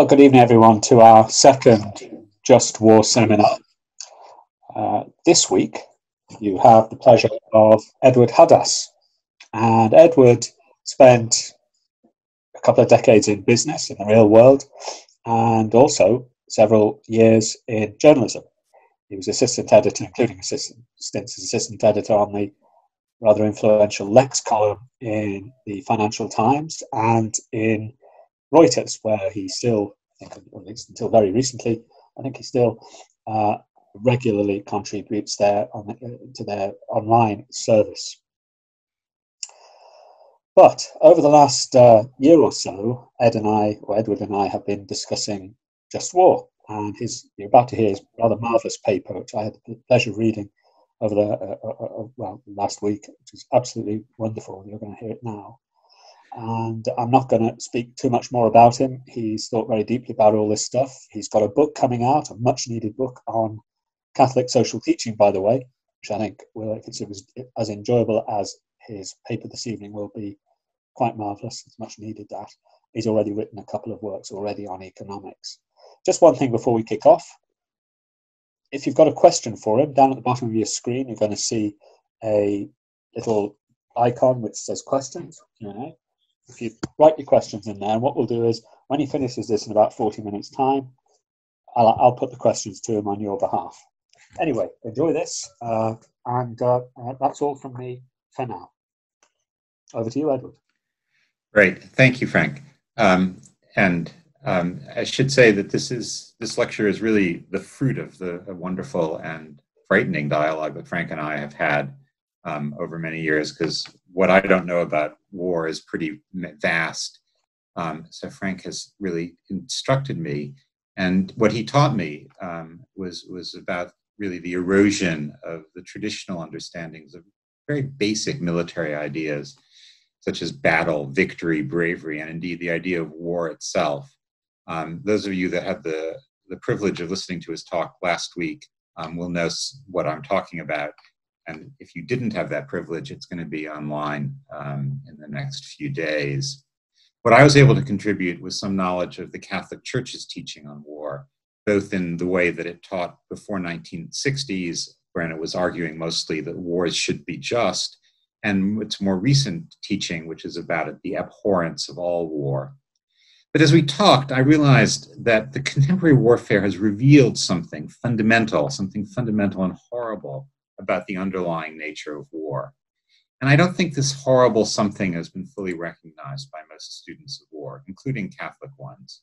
Well, good evening, everyone, to our second Just War seminar. This week, you have the pleasure of Edward Hadas. And Edward spent a couple of decades in business, in the real world, and also several years in journalism. He was assistant editor, including stints as assistant editor on the rather influential Lex column in the Financial Times and in Reuters, where he still, I think, at least until very recently, I think he still regularly contributes there to their online service. But over the last year or so, Edward and I have been discussing Just War, and you're about to hear his rather marvellous paper, which I had the pleasure of reading over the last week, which is absolutely wonderful. You're going to hear it now. And I'm not going to speak too much more about him. He's thought very deeply about all this stuff. He's got a book coming out, a much-needed book on Catholic social teaching, by the way, which I think will, if it was as enjoyable as his paper this evening, will be quite marvellous. It's much needed, that. He's already written a couple of works already on economics. Just one thing before we kick off. If you've got a question for him, down at the bottom of your screen, you're going to see a little icon which says questions, Q&A. If you write your questions in there, and what we'll do is, when he finishes this in about 40 minutes' time, I'll put the questions to him on your behalf. Anyway, enjoy this, and that's all from me for now. Over to you, Edward. Great. Thank you, Frank. I should say that this lecture is really the fruit of the wonderful and frightening dialogue that Frank and I have had over many years, because what I don't know about war is pretty vast. So Frank has really instructed me, and what he taught me was about really the erosion of the traditional understandings of very basic military ideas, such as battle, victory, bravery, and indeed the idea of war itself. Those of you that had the privilege of listening to his talk last week will know what I'm talking about. And if you didn't have that privilege, it's going to be online in the next few days. What I was able to contribute was some knowledge of the Catholic Church's teaching on war, both in the way that it taught before 1960s, when it was arguing mostly that wars should be just, and its more recent teaching, which is about the abhorrence of all war. But as we talked, I realized that the contemporary warfare has revealed something fundamental and horrible about the underlying nature of war. And I don't think this horrible something has been fully recognized by most students of war, including Catholic ones.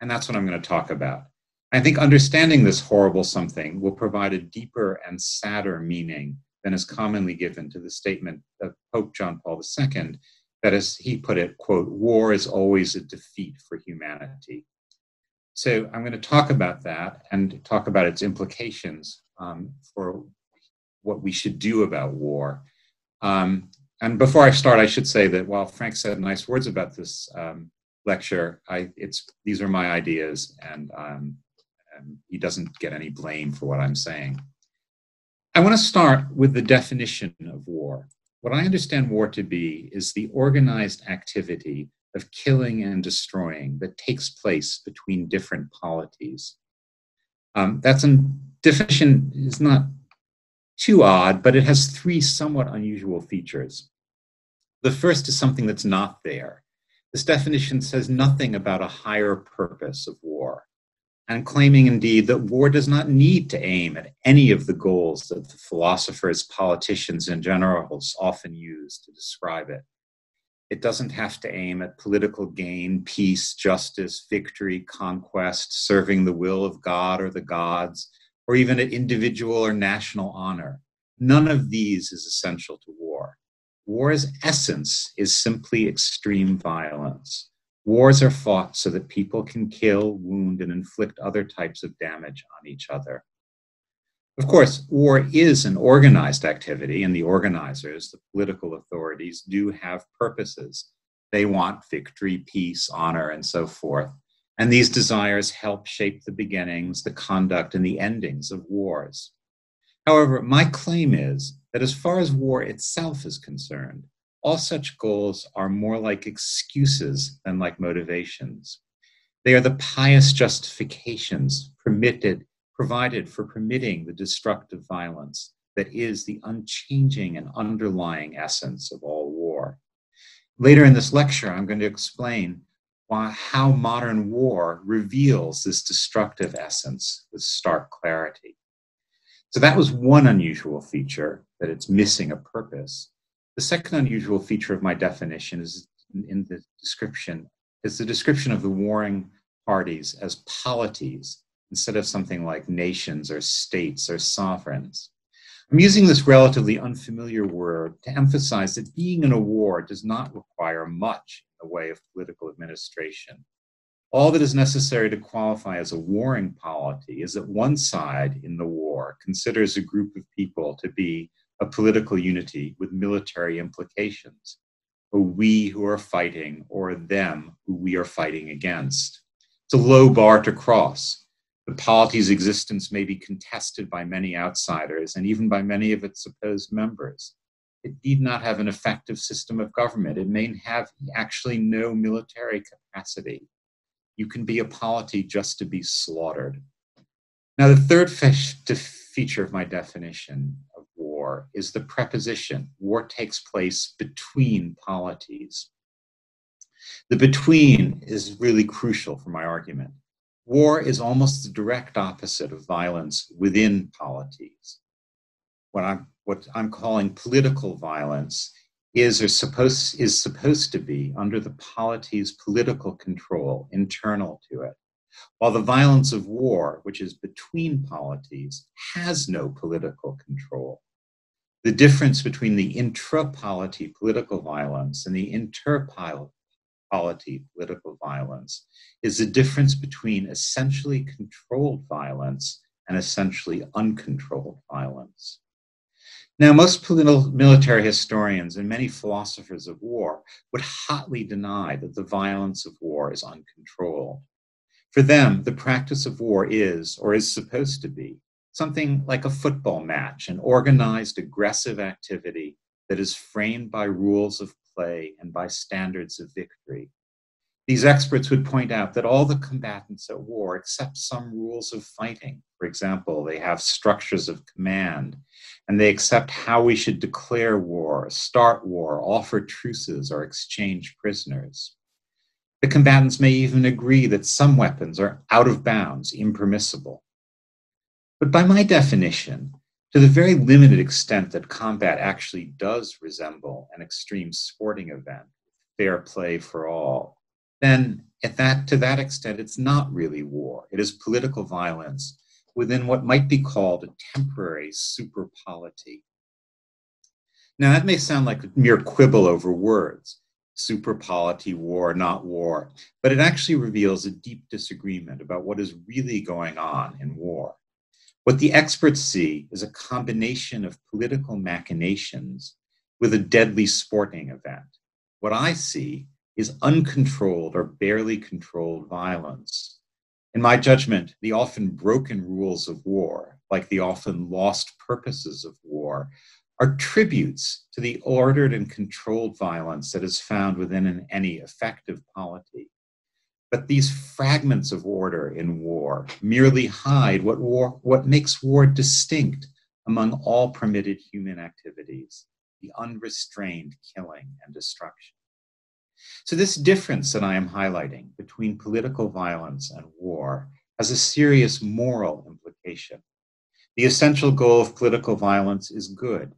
And that's what I'm going to talk about. I think understanding this horrible something will provide a deeper and sadder meaning than is commonly given to the statement of Pope John Paul II, that, as he put it, quote, "War is always a defeat for humanity." So I'm going to talk about that and talk about its implications for what we should do about war. And before I start, I should say that while Frank said nice words about this lecture, these are my ideas, and he doesn't get any blame for what I'm saying. I want to start with the definition of war. What I understand war to be is the organized activity of killing and destroying that takes place between different polities. That's a definition is not too odd, but it has three somewhat unusual features. The first is something that's not there. This definition says nothing about a higher purpose of war, and claiming indeed that war does not need to aim at any of the goals that the philosophers, politicians, and generals often use to describe it. It doesn't have to aim at political gain, peace, justice, victory, conquest, serving the will of God or the gods, or even at individual or national honor. None of these is essential to war. War's essence is simply extreme violence. Wars are fought so that people can kill, wound, and inflict other types of damage on each other. Of course, war is an organized activity, and the organizers, the political authorities, do have purposes. They want victory, peace, honor, and so forth. And these desires help shape the beginnings, the conduct, and the endings of wars. However, my claim is that as far as war itself is concerned, all such goals are more like excuses than like motivations. They are the pious justifications provided for permitting the destructive violence that is the unchanging and underlying essence of all war. Later in this lecture, I'm going to explain how modern war reveals this destructive essence with stark clarity. So that was one unusual feature, that it's missing a purpose. The second unusual feature of my definition is in the description, is the description of the warring parties as polities, instead of something like nations or states or sovereigns. I'm using this relatively unfamiliar word to emphasize that being in a war does not require much in the way of political administration. All that is necessary to qualify as a warring polity is that one side in the war considers a group of people to be a political unity with military implications, a we who are fighting or a them who we are fighting against. It's a low bar to cross. The polity's existence may be contested by many outsiders and even by many of its supposed members. It need not have an effective system of government. It may have actually no military capacity. You can be a polity just to be slaughtered. Now, the third feature of my definition of war is the preposition. War takes place between polities. The between is really crucial for my argument. War is almost the direct opposite of violence within polities. What I'm calling political violence is supposed to be under the polity's political control, internal to it, while the violence of war, which is between polities, has no political control. The difference between the intra-polity political violence and the inter-polity political violence is the difference between essentially controlled violence and essentially uncontrolled violence. Now, most military historians and many philosophers of war would hotly deny that the violence of war is uncontrolled. For them, the practice of war is, or is supposed to be, something like a football match, an organized, aggressive activity that is framed by rules of play and by standards of victory. These experts would point out that all the combatants at war accept some rules of fighting. For example, they have structures of command, and they accept how we should declare war, start war, offer truces, or exchange prisoners. The combatants may even agree that some weapons are out of bounds, impermissible. But by my definition, to the very limited extent that combat actually does resemble an extreme sporting event, fair play for all, then to that extent, it's not really war. It is political violence within what might be called a temporary superpolity. Now, that may sound like a mere quibble over words, superpolity, war, not war, but it actually reveals a deep disagreement about what is really going on in war. What the experts see is a combination of political machinations with a deadly sporting event. What I see is uncontrolled or barely controlled violence. In my judgment, the often broken rules of war, like the often lost purposes of war, are tributes to the ordered and controlled violence that is found within any effective polity. But these fragments of order in war merely hide what makes war distinct among all permitted human activities, the unrestrained killing and destruction. So this difference that I am highlighting between political violence and war has a serious moral implication. The essential goal of political violence is good.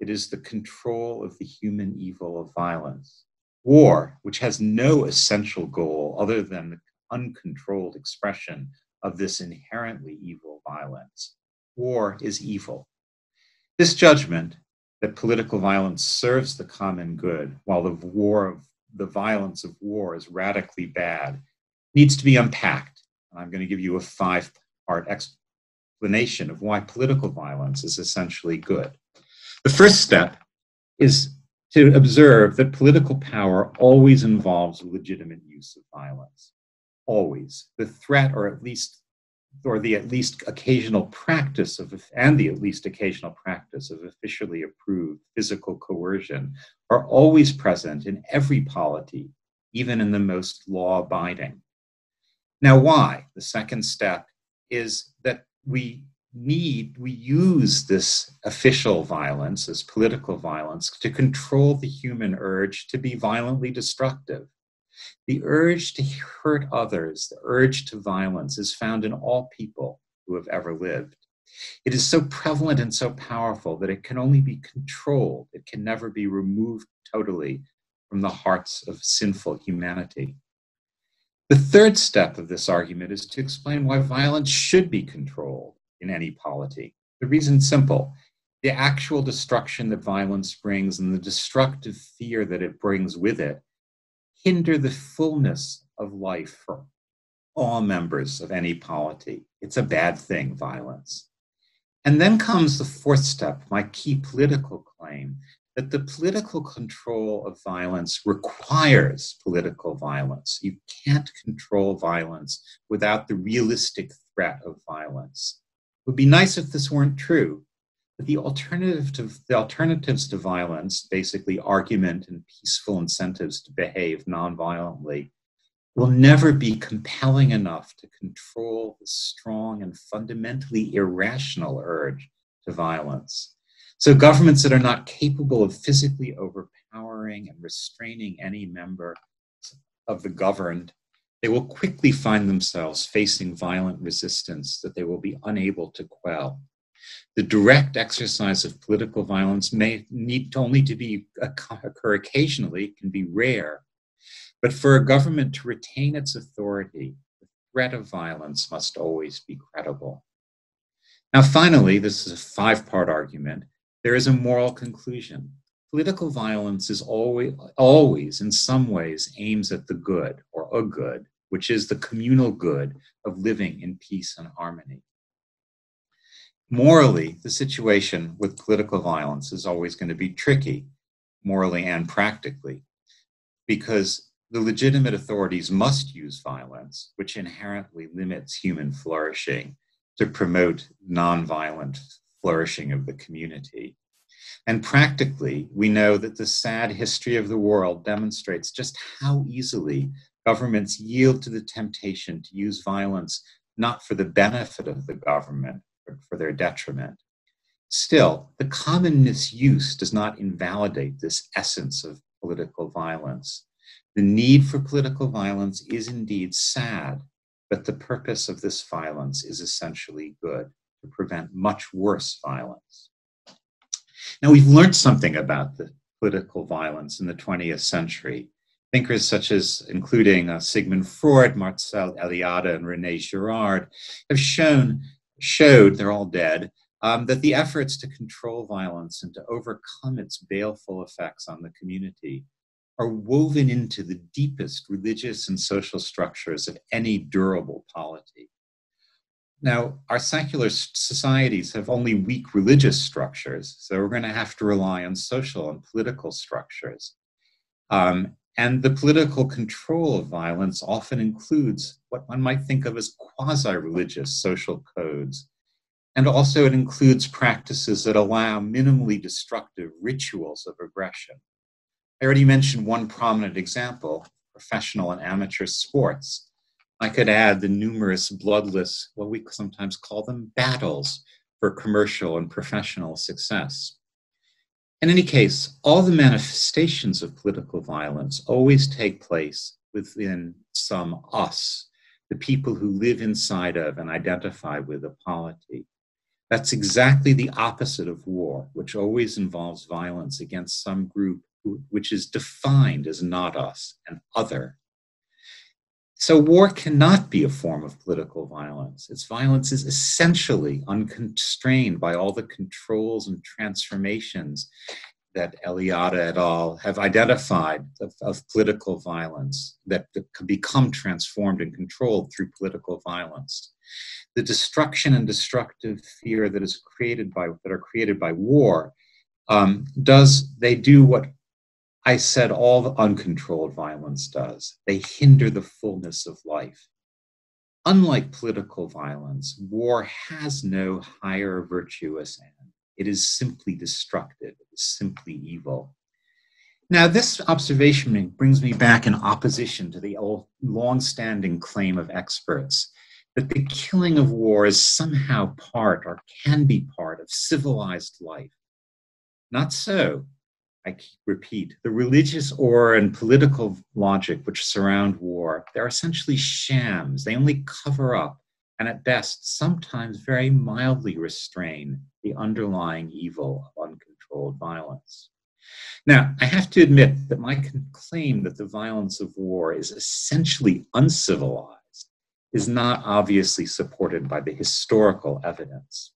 It is the control of the human evil of violence. War, which has no essential goal other than the uncontrolled expression of this inherently evil violence. War is evil. This judgment that political violence serves the common good while the violence of war is radically bad, needs to be unpacked. And I'm going to give you a 5-part explanation of why political violence is essentially good. The first step is to observe that political power always involves legitimate use of violence. Always. The threat, or the at least occasional practice of officially approved physical coercion are always present in every polity, even in the most law-abiding. Now, why? The second step is that we use this official violence, this political violence, to control the human urge to be violently destructive. The urge to hurt others, the urge to violence, is found in all people who have ever lived. It is so prevalent and so powerful that it can only be controlled. It can never be removed totally from the hearts of sinful humanity. The third step of this argument is to explain why violence should be controlled in any polity. The reason's simple. The actual destruction that violence brings and the destructive fear that it brings with it hinder the fullness of life for all members of any polity. It's a bad thing, violence. And then comes the fourth step, my key political claim, that the political control of violence requires political violence. You can't control violence without the realistic threat of violence. It would be nice if this weren't true, but the alternatives to violence, basically argument and peaceful incentives to behave nonviolently, will never be compelling enough to control the strong and fundamentally irrational urge to violence. So governments that are not capable of physically overpowering and restraining any member of the governed, they will quickly find themselves facing violent resistance that they will be unable to quell. The direct exercise of political violence may need only to occur occasionally, can be rare. But for a government to retain its authority, the threat of violence must always be credible. Now, finally, this is a five-part argument. There is a moral conclusion. Political violence is always, in some ways, aims at the good, or a good, which is the communal good of living in peace and harmony. Morally, the situation with political violence is always going to be tricky, morally and practically, because the legitimate authorities must use violence, which inherently limits human flourishing, to promote nonviolent flourishing of the community. And practically, we know that the sad history of the world demonstrates just how easily governments yield to the temptation to use violence, not for the benefit of the government, but for their detriment. Still, the common misuse does not invalidate this essence of political violence. The need for political violence is indeed sad, but the purpose of this violence is essentially good, to prevent much worse violence. Now, we've learned something about the political violence in the 20th century. Thinkers such as, including Sigmund Freud, Marcel Eliade, and René Girard, have showed, they're all dead, that the efforts to control violence and to overcome its baleful effects on the community are woven into the deepest religious and social structures of any durable polity. Now, our secular societies have only weak religious structures, so we're going to have to rely on social and political structures. And the political control of violence often includes what one might think of as quasi-religious social codes. And also it includes practices that allow minimally destructive rituals of aggression. I already mentioned one prominent example, professional and amateur sports. I could add the numerous bloodless, what we sometimes call them, battles for commercial and professional success. In any case, all the manifestations of political violence always take place within some us, the people who live inside of and identify with a polity. That's exactly the opposite of war, which always involves violence against some group which is defined as not us and other. So war cannot be a form of political violence. Its violence is essentially unconstrained by all the controls and transformations that Eliade et al. Have identified of political violence that can become transformed and controlled through political violence. The destruction and destructive fear that are created by war, they do what I said all the uncontrolled violence does. They hinder the fullness of life. Unlike political violence, war has no higher virtuous end. It is simply destructive, it is simply evil. Now, this observation brings me back in opposition to the old long-standing claim of experts that the killing of war is somehow part or can be part of civilized life. Not so. I repeat, the religious aura and political logic which surround war, they're essentially shams. They only cover up and at best sometimes very mildly restrain the underlying evil of uncontrolled violence. Now, I have to admit that my claim that the violence of war is essentially uncivilized is not obviously supported by the historical evidence.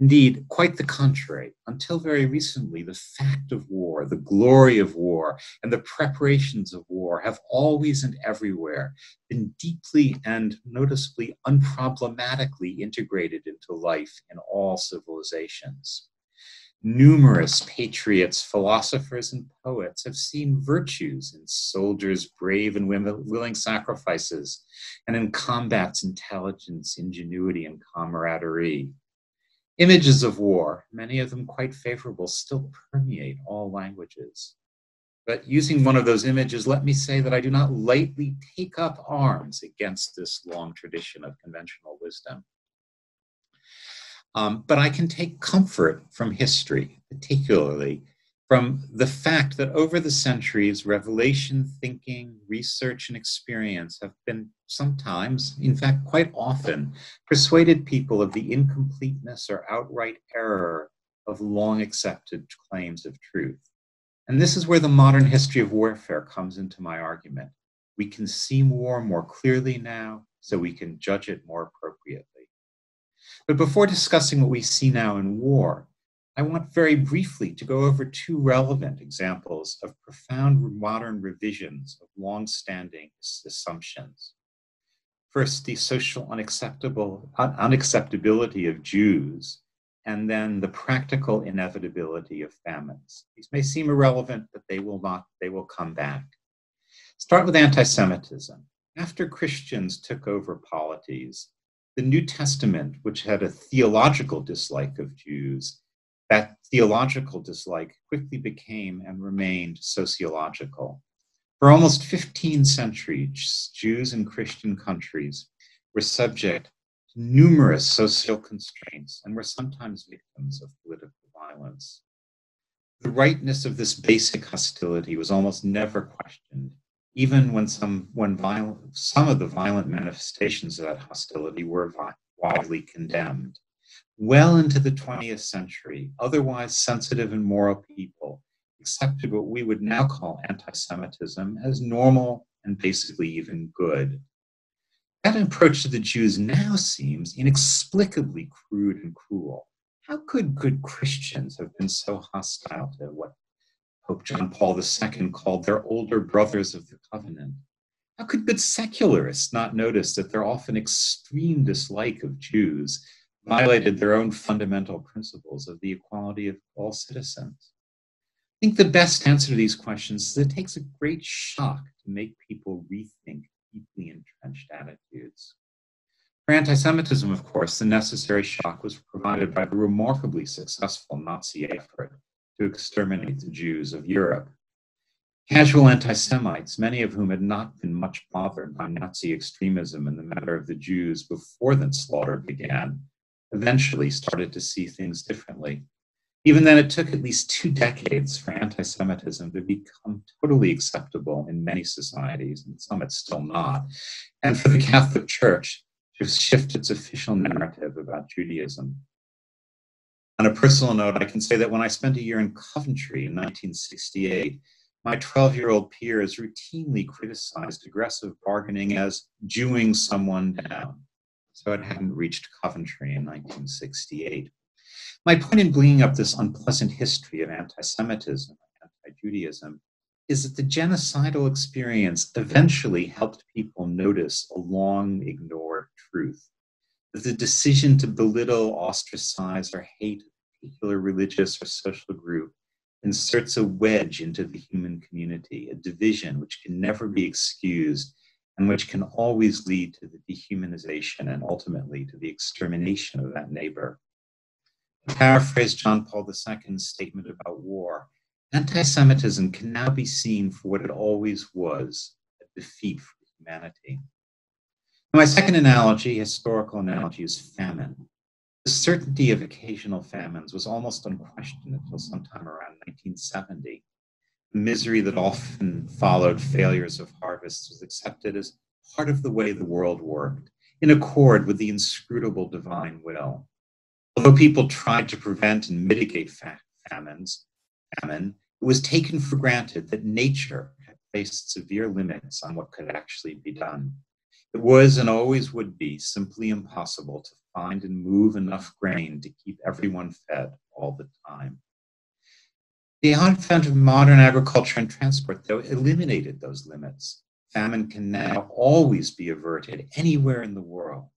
Indeed, quite the contrary. Until very recently, the fact of war, the glory of war, and the preparations of war have always and everywhere been deeply and noticeably unproblematically integrated into life in all civilizations. Numerous patriots, philosophers, and poets have seen virtues in soldiers' brave and willing sacrifices, and in combat's intelligence, ingenuity, and camaraderie. Images of war, many of them quite favorable, still permeate all languages. But using one of those images, let me say that I do not lightly take up arms against this long tradition of conventional wisdom. But I can take comfort from history, particularly from the fact that over the centuries, revelation, thinking, research, and experience have been sometimes, in fact, quite often, persuaded people of the incompleteness or outright error of long accepted claims of truth. And this is where the modern history of warfare comes into my argument. We can see war more clearly now, so we can judge it more appropriately. But before discussing what we see now in war, I want very briefly to go over two relevant examples of profound modern revisions of long-standing assumptions. First, the social unacceptability of Jews, and then the practical inevitability of famines. These may seem irrelevant, but they will come back. Start with anti-Semitism. After Christians took over polities, the New Testament, which had a theological dislike of Jews, that theological dislike quickly became and remained sociological. For almost 15 centuries, Jews in Christian countries were subject to numerous social constraints and were sometimes victims of political violence. The rightness of this basic hostility was almost never questioned, even when some of the violent manifestations of that hostility were widely condemned. Well into the 20th century, otherwise sensitive and moral people accepted what we would now call anti-Semitism as normal and basically even good. That approach to the Jews now seems inexplicably crude and cruel. How could good Christians have been so hostile to what Pope John Paul II called their older brothers of the covenant? How could good secularists not notice that their often extreme dislike of Jews violated their own fundamental principles of the equality of all citizens? I think the best answer to these questions is it takes a great shock to make people rethink deeply entrenched attitudes. For anti-Semitism, of course, the necessary shock was provided by the remarkably successful Nazi effort to exterminate the Jews of Europe. Casual anti-Semites, many of whom had not been much bothered by Nazi extremism in the matter of the Jews before the slaughter began, eventually started to see things differently. Even then, it took at least 2 decades for anti-Semitism to become totally acceptable in many societies, and some it's still not, and for the Catholic Church to shift its official narrative about Judaism. On a personal note, I can say that when I spent a year in Coventry in 1968, my 12-year-old peers routinely criticized aggressive bargaining as Jewing someone down. So it hadn't reached Coventry in 1968. My point in bringing up this unpleasant history of anti-Semitism and anti-Judaism is that the genocidal experience eventually helped people notice a long ignored truth, that the decision to belittle, ostracize, or hate a particular religious or social group inserts a wedge into the human community, a division which can never be excused and which can always lead to the dehumanization and ultimately to the extermination of that neighbor. To paraphrase John Paul II's statement about war, Anti-Semitism can now be seen for what it always was, a defeat for humanity. Now, my second analogy, historical analogy, is famine. The certainty of occasional famines was almost unquestioned until sometime around 1970. The misery that often followed failures of harvests was accepted as part of the way the world worked, in accord with the inscrutable divine will. Although people tried to prevent and mitigate famine, it was taken for granted that nature had placed severe limits on what could actually be done. It was, and always would be, simply impossible to find and move enough grain to keep everyone fed all the time. The advent of modern agriculture and transport, though, eliminated those limits. Famine can now always be averted anywhere in the world.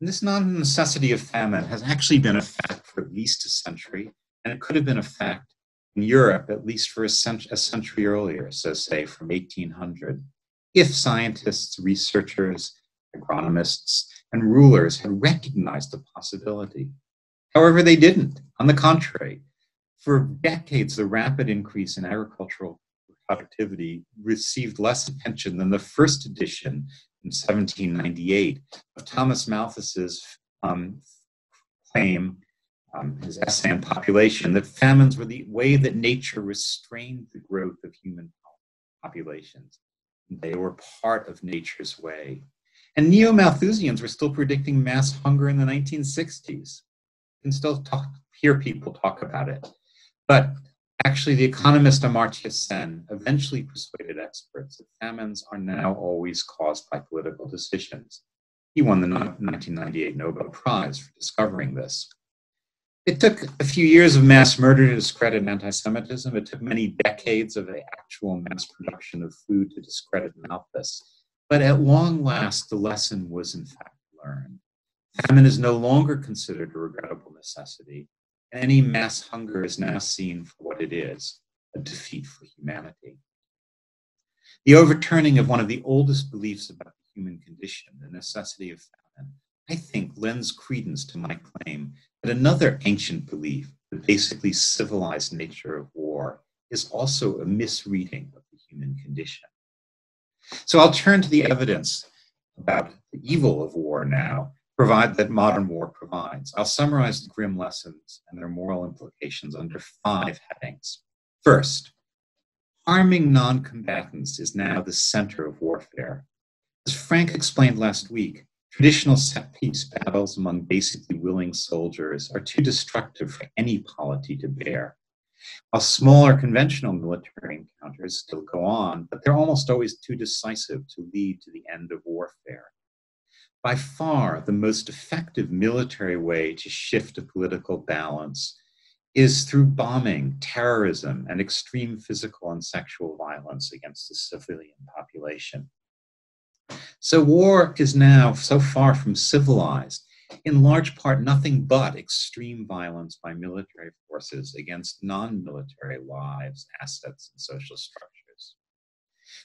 And this non-necessity of famine has actually been a fact for at least a century, and it could have been a fact in Europe at least for a century earlier, so say from 1800, if scientists, researchers, agronomists, and rulers had recognized the possibility. However, they didn't. On the contrary, for decades, the rapid increase in agricultural productivity received less attention than the first edition in 1798 of Thomas Malthus's claim, his essay on population, that famines were the way that nature restrained the growth of human populations. They were part of nature's way. And neo-Malthusians were still predicting mass hunger in the 1960s. You can still hear people talk about it. But actually, the economist Amartya Sen eventually persuaded experts that famines are now always caused by political decisions. He won the 1998 Nobel Prize for discovering this. It took a few years of mass murder to discredit anti-Semitism. It took many decades of the actual mass production of food to discredit Malthus. But at long last, the lesson was in fact learned. Famine is no longer considered a regrettable necessity. Any mass hunger is now seen for what it is, a defeat for humanity. The overturning of one of the oldest beliefs about the human condition, the necessity of famine, I think lends credence to my claim that another ancient belief, the basically civilized nature of war, is also a misreading of the human condition. So I'll turn to the evidence about the evil of war now, that modern war provides. I'll summarize the grim lessons and their moral implications under 5 headings. First, harming non-combatants is now the center of warfare. As Frank explained last week, traditional set-piece battles among basically willing soldiers are too destructive for any polity to bear. While smaller conventional military encounters still go on, but they're almost always too decisive to lead to the end of warfare. By far, the most effective military way to shift a political balance is through bombing, terrorism, and extreme physical and sexual violence against the civilian population. So war is now so far from civilized, in large part nothing but extreme violence by military forces against non-military lives, assets, and social structures.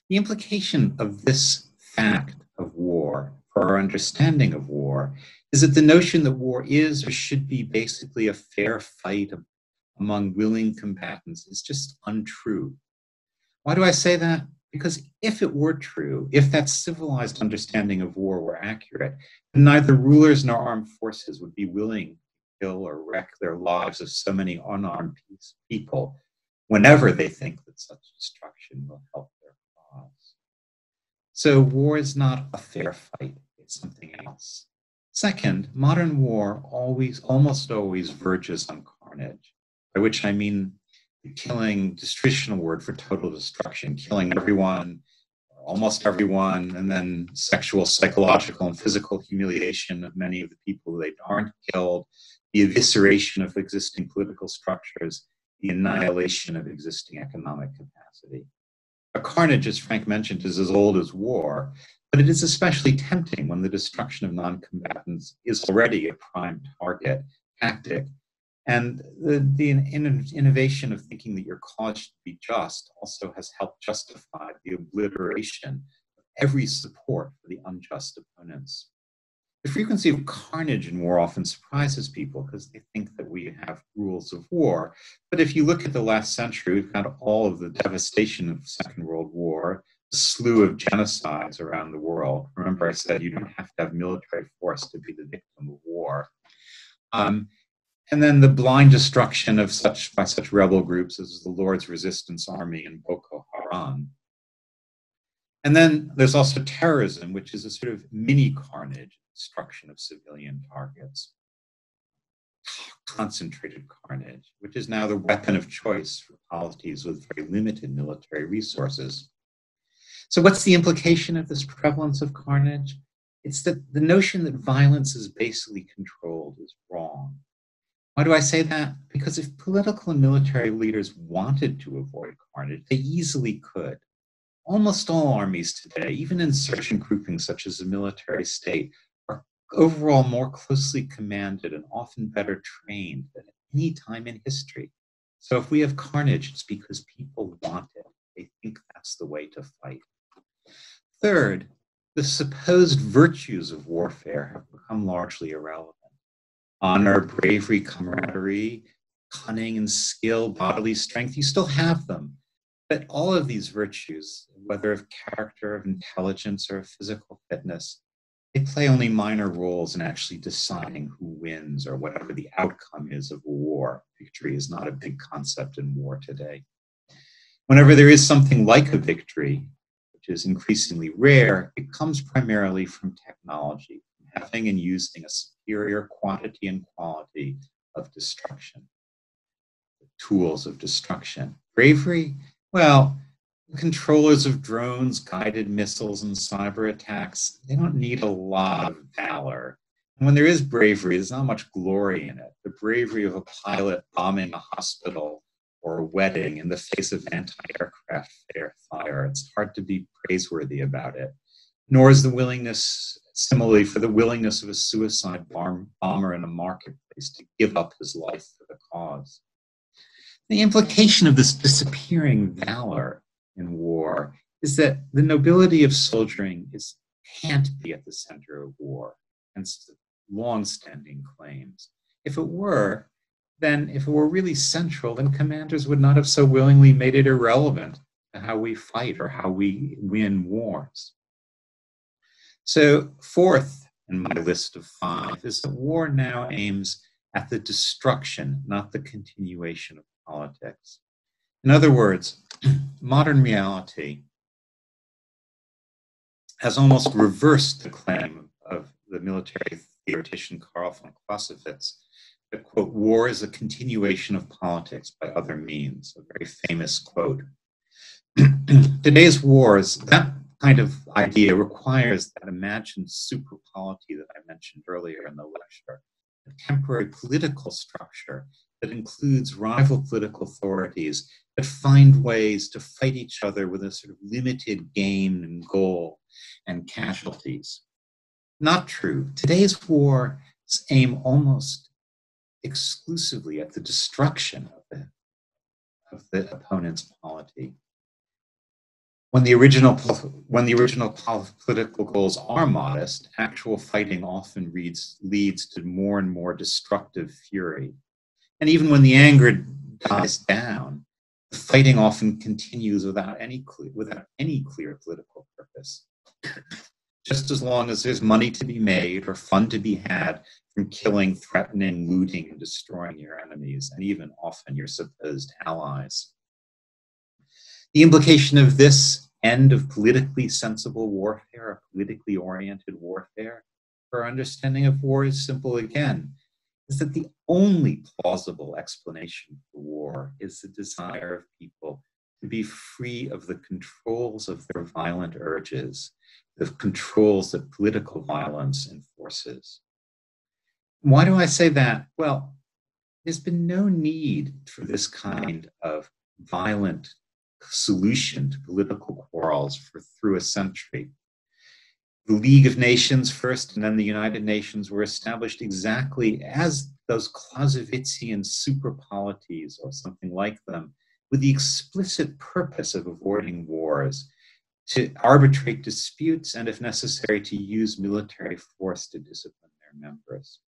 The implication of this fact of war, our understanding of war, is that the notion that war is or should be basically a fair fight among willing combatants is just untrue. Why do I say that? Because if it were true, if that civilized understanding of war were accurate, then neither rulers nor armed forces would be willing to kill or wreck their lives of so many unarmed people whenever they think that such destruction will help their cause. So war is not a fair fight. Something else. Second, modern war almost always verges on carnage, by which I mean killing, the traditional word for total destruction, killing everyone, almost everyone, and then sexual, psychological, and physical humiliation of many of the people that aren't killed, the evisceration of existing political structures, the annihilation of existing economic capacity. A carnage, as Frank mentioned, is as old as war, but it is especially tempting when the destruction of non-combatants is already a prime target tactic. And the innovation of thinking that your cause should be just also has helped justify the obliteration of every support for the unjust opponents. The frequency of carnage in war often surprises people because they think that we have rules of war. But if you look at the last century, we've got all of the devastation of the Second World War, the slew of genocides around the world. Remember, I said you don't have to have military force to be the victim of war. And then the blind destruction of such rebel groups as the Lord's Resistance Army and Boko Haram. And then there's also terrorism, which is a sort of mini carnage, destruction of civilian targets. Concentrated carnage, which is now the weapon of choice for polities with very limited military resources. So what's the implication of this prevalence of carnage? It's that the notion that violence is basically controlled is wrong. Why do I say that? Because if political and military leaders wanted to avoid carnage, they easily could. Almost all armies today, even insurgent groupings such as the military state, are overall more closely commanded and often better trained than at any time in history. So if we have carnage, it's because people want it. They think that's the way to fight. Third, the supposed virtues of warfare have become largely irrelevant. Honor, bravery, camaraderie, cunning and skill, bodily strength, you still have them. But all of these virtues, whether of character, of intelligence, or of physical fitness, they play only minor roles in actually deciding who wins or whatever the outcome is of a war. Victory is not a big concept in war today. Whenever there is something like a victory, which is increasingly rare, it comes primarily from technology, from having and using a superior quantity and quality of destruction, the tools of destruction. Bravery? Well, controllers of drones, guided missiles, and cyber attacks, they don't need a lot of valor. And when there is bravery, there's not much glory in it. The bravery of a pilot bombing a hospital or a wedding in the face of anti-aircraft fire. It's hard to be praiseworthy about it. Nor is the willingness, similarly, for the willingness of a suicide bomber in a marketplace to give up his life for the cause. The implication of this disappearing valor in war is that the nobility of soldiering can't be at the center of war, hence the long-standing claims. If it were, then if it were really central, then commanders would not have so willingly made it irrelevant to how we fight or how we win wars. So fourth in my list of five is that war now aims at the destruction, not the continuation of politics. In other words, modern reality has almost reversed the claim of the military theoretician Karl von Clausewitz that, quote, war is a continuation of politics by other means, a very famous quote. Today's wars, that kind of idea requires that imagined super polity that I mentioned earlier in the lecture, a temporary political structure that includes rival political authorities that find ways to fight each other with a sort of limited gain and goal and casualties. Not true. Today's wars aim almost exclusively at the destruction of the opponent's polity. When the original political goals are modest, actual fighting often leads to more and more destructive fury. And even when the anger dies down, the fighting often continues without any clear political purpose. Just as long as there's money to be made or fun to be had from killing, threatening, looting, and destroying your enemies, and even often your supposed allies. The implication of this end of politically sensible warfare, or politically oriented warfare, for our understanding of war is simple again, is that the only plausible explanation for war is the desire of people to be free of the controls of their violent urges, the controls that political violence enforces. Why do I say that? Well, there's been no need for this kind of violent solution to political quarrels through a century. The League of Nations first and then the United Nations were established exactly as those Clausewitzian super polities or something like them, with the explicit purpose of avoiding wars, to arbitrate disputes, and if necessary, to use military force to discipline their members.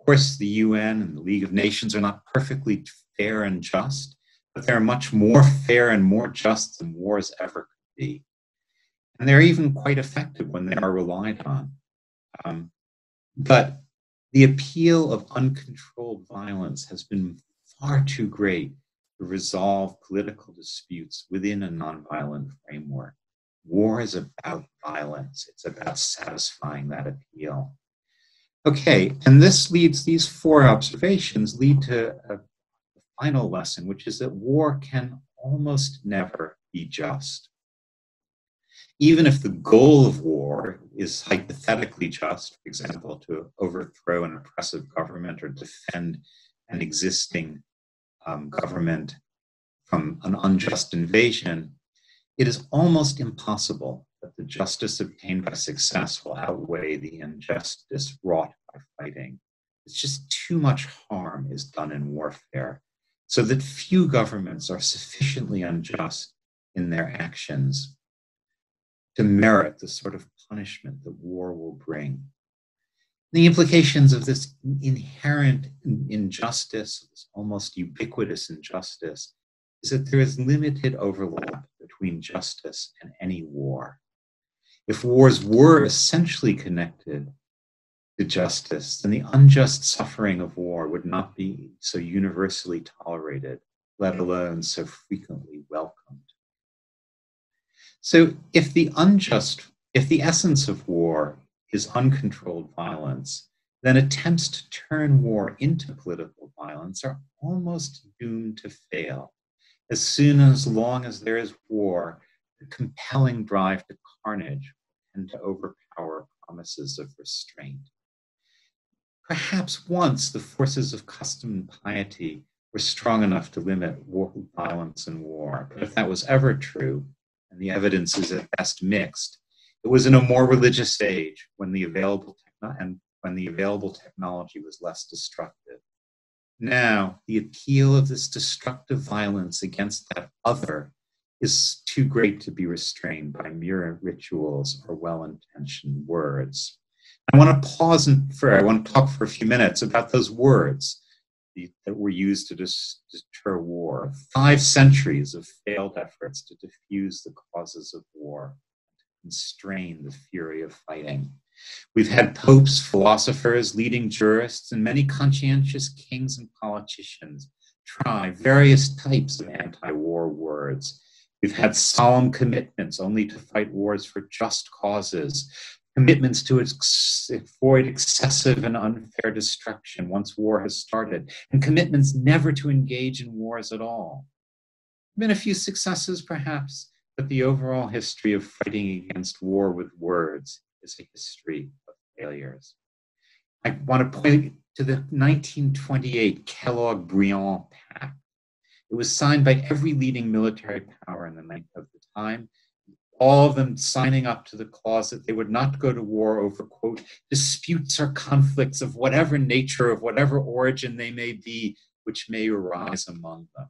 Of course, the UN and the League of Nations are not perfectly fair and just, but they're much more fair and more just than wars ever could be. And they're even quite effective when they are relied on. But the appeal of uncontrolled violence has been far too great to resolve political disputes within a nonviolent framework. War is about violence. It's about satisfying that appeal. Okay, and this leads, these four observations lead to a final lesson, which is that war can almost never be just. Even if the goal of war is hypothetically just, for example, to overthrow an oppressive government or defend an existing government from an unjust invasion, it is almost impossible that the justice obtained by success will outweigh the injustice wrought by fighting. It's just too much harm is done in warfare, so that few governments are sufficiently unjust in their actions to merit the sort of punishment that war will bring. The implications of this inherent injustice, this almost ubiquitous injustice, is that there is limited overlap between justice and any war. If wars were essentially connected to justice, then the unjust suffering of war would not be so universally tolerated, let alone so frequently welcomed. So if the essence of war is uncontrolled violence, then attempts to turn war into political violence are almost doomed to fail. As long as there is war, the compelling drive to carnage and to overpower promises of restraint. Perhaps once the forces of custom and piety were strong enough to limit violence and war, but if that was ever true, and the evidence is at best mixed, it was in a more religious age when the available technology was less destructive. Now, the appeal of this destructive violence against that other is too great to be restrained by mere rituals or well-intentioned words. I want to pause and I want to talk for a few minutes about those words that were used to deter war. 5 centuries of failed efforts to diffuse the causes of war, constrain the fury of fighting. We've had popes, philosophers, leading jurists, and many conscientious kings and politicians try various types of anti-war words. We've had solemn commitments only to fight wars for just causes, commitments to avoid excessive and unfair destruction once war has started, and commitments never to engage in wars at all. There have been a few successes, perhaps, but the overall history of fighting against war with words is a history of failures. I want to point to the 1928 Kellogg-Briand Pact. It was signed by every leading military power of the time, all of them signing up to the clause that they would not go to war over, quote, disputes or conflicts of whatever nature, of whatever origin they may be, which may arise among them.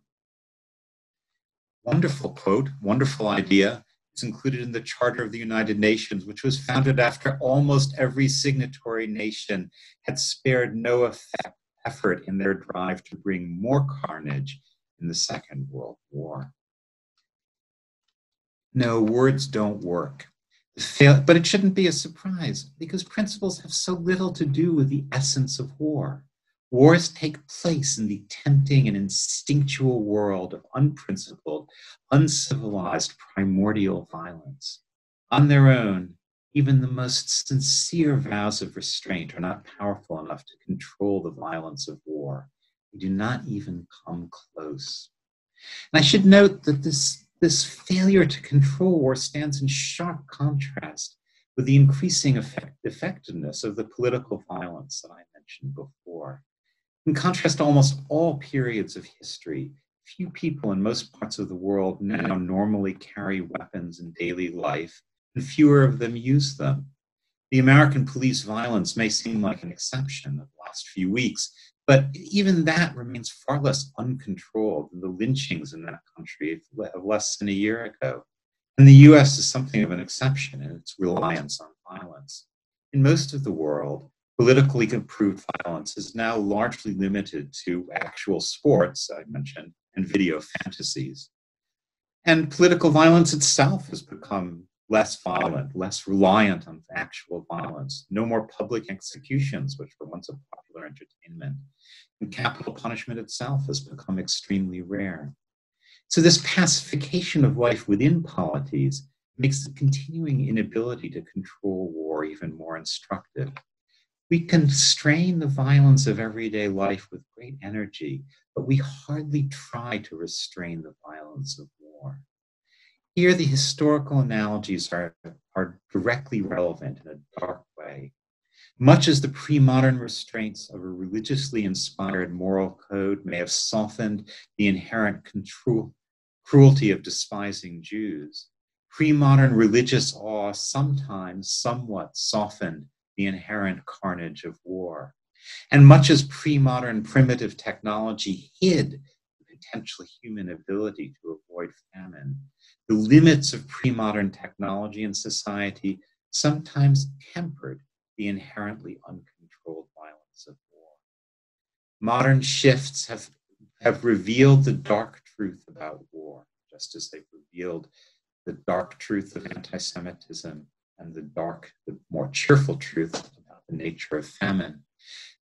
Wonderful quote, wonderful idea. It's included in the Charter of the United Nations, which was founded after almost every signatory nation had spared no effort in their drive to bring more carnage in the Second World War. No, words don't work. But it shouldn't be a surprise, because principles have so little to do with the essence of war. Wars take place in the tempting and instinctual world of unprincipled, uncivilized, primordial violence. On their own, even the most sincere vows of restraint are not powerful enough to control the violence of war. They do not even come close. And I should note that this failure to control war stands in sharp contrast with the increasing effectiveness of the political violence that I mentioned before. In contrast to almost all periods of history, few people in most parts of the world now normally carry weapons in daily life, and fewer of them use them. The American police violence may seem like an exception of the last few weeks, but even that remains far less uncontrolled than the lynchings in that country of less than a year ago. And the US is something of an exception in its reliance on violence. In most of the world, politically improved violence is now largely limited to actual sports, I mentioned, and video fantasies. And political violence itself has become less violent, less reliant on actual violence. No more public executions, which were once a popular entertainment. And capital punishment itself has become extremely rare. So this pacification of life within polities makes the continuing inability to control war even more instructive. We constrain the violence of everyday life with great energy, but we hardly try to restrain the violence of war. Here, the historical analogies are directly relevant in a dark way. Much as the pre-modern restraints of a religiously inspired moral code may have softened the inherent cruelty of despising Jews, pre-modern religious awe sometimes somewhat softened the inherent carnage of war. And much as pre-modern primitive technology hid the potential human ability to avoid famine, the limits of pre-modern technology and society sometimes tempered the inherently uncontrolled violence of war. Modern shifts have revealed the dark truth about war, just as they've revealed the dark truth of anti-Semitism and the more cheerful truth about the nature of famine.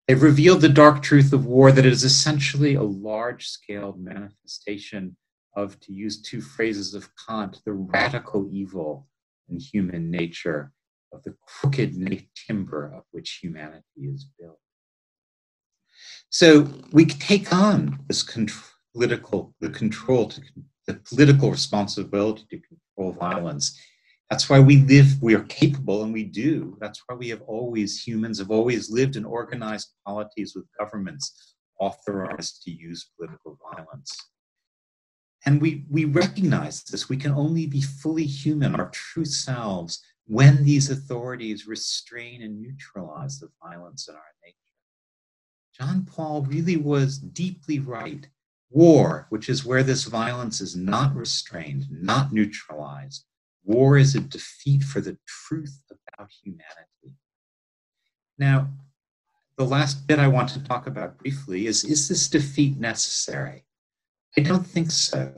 They've revealed the dark truth of war that it is essentially a large-scale manifestation of, to use two phrases of Kant, the radical evil in human nature, of the crooked timber of which humanity is built. So we take on this political responsibility to control violence. That's why we live, we are capable, and we do. That's why humans have always lived in organized polities with governments authorized to use political violence. And we recognize this. We can only be fully human, our true selves, when these authorities restrain and neutralize the violence in our nature. John Paul really was deeply right. War, which is where this violence is not restrained, not neutralized, war is a defeat for the truth about humanity. Now, the last bit I want to talk about briefly is this defeat necessary? I don't think so.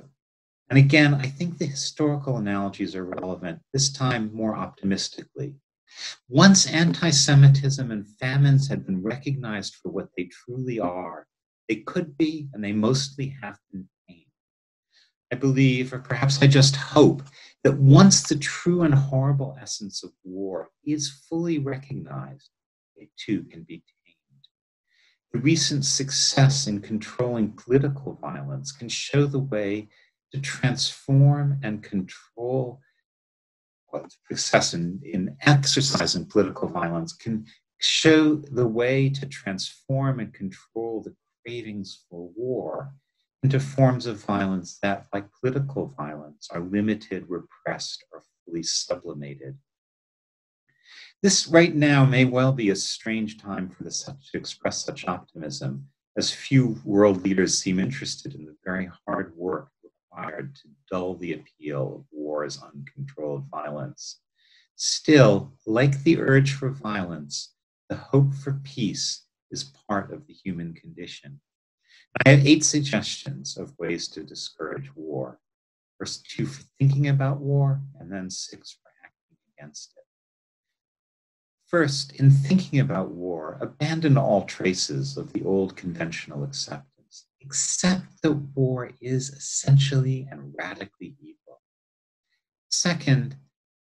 And again, I think the historical analogies are relevant, this time more optimistically. Once anti-Semitism and famines had been recognized for what they truly are, they could be, and they mostly have been tamed. I believe, or perhaps I just hope, that once the true and horrible essence of war is fully recognized, it too can be tamed. The recent success in controlling political violence can show the way to transform and control. Success in exercising political violence can show the way to transform and control the cravings for war into forms of violence that, like political violence, are limited, repressed, or fully sublimated. This right now may well be a strange time for to express such optimism, as few world leaders seem interested in the very hard work required to dull the appeal of war as uncontrolled violence. Still, like the urge for violence, the hope for peace is part of the human condition. I have 8 suggestions of ways to discourage war. First 2 for thinking about war, and then 6 for acting against it. First, in thinking about war, abandon all traces of the old conventional acceptance. Accept that war is essentially and radically evil. Second,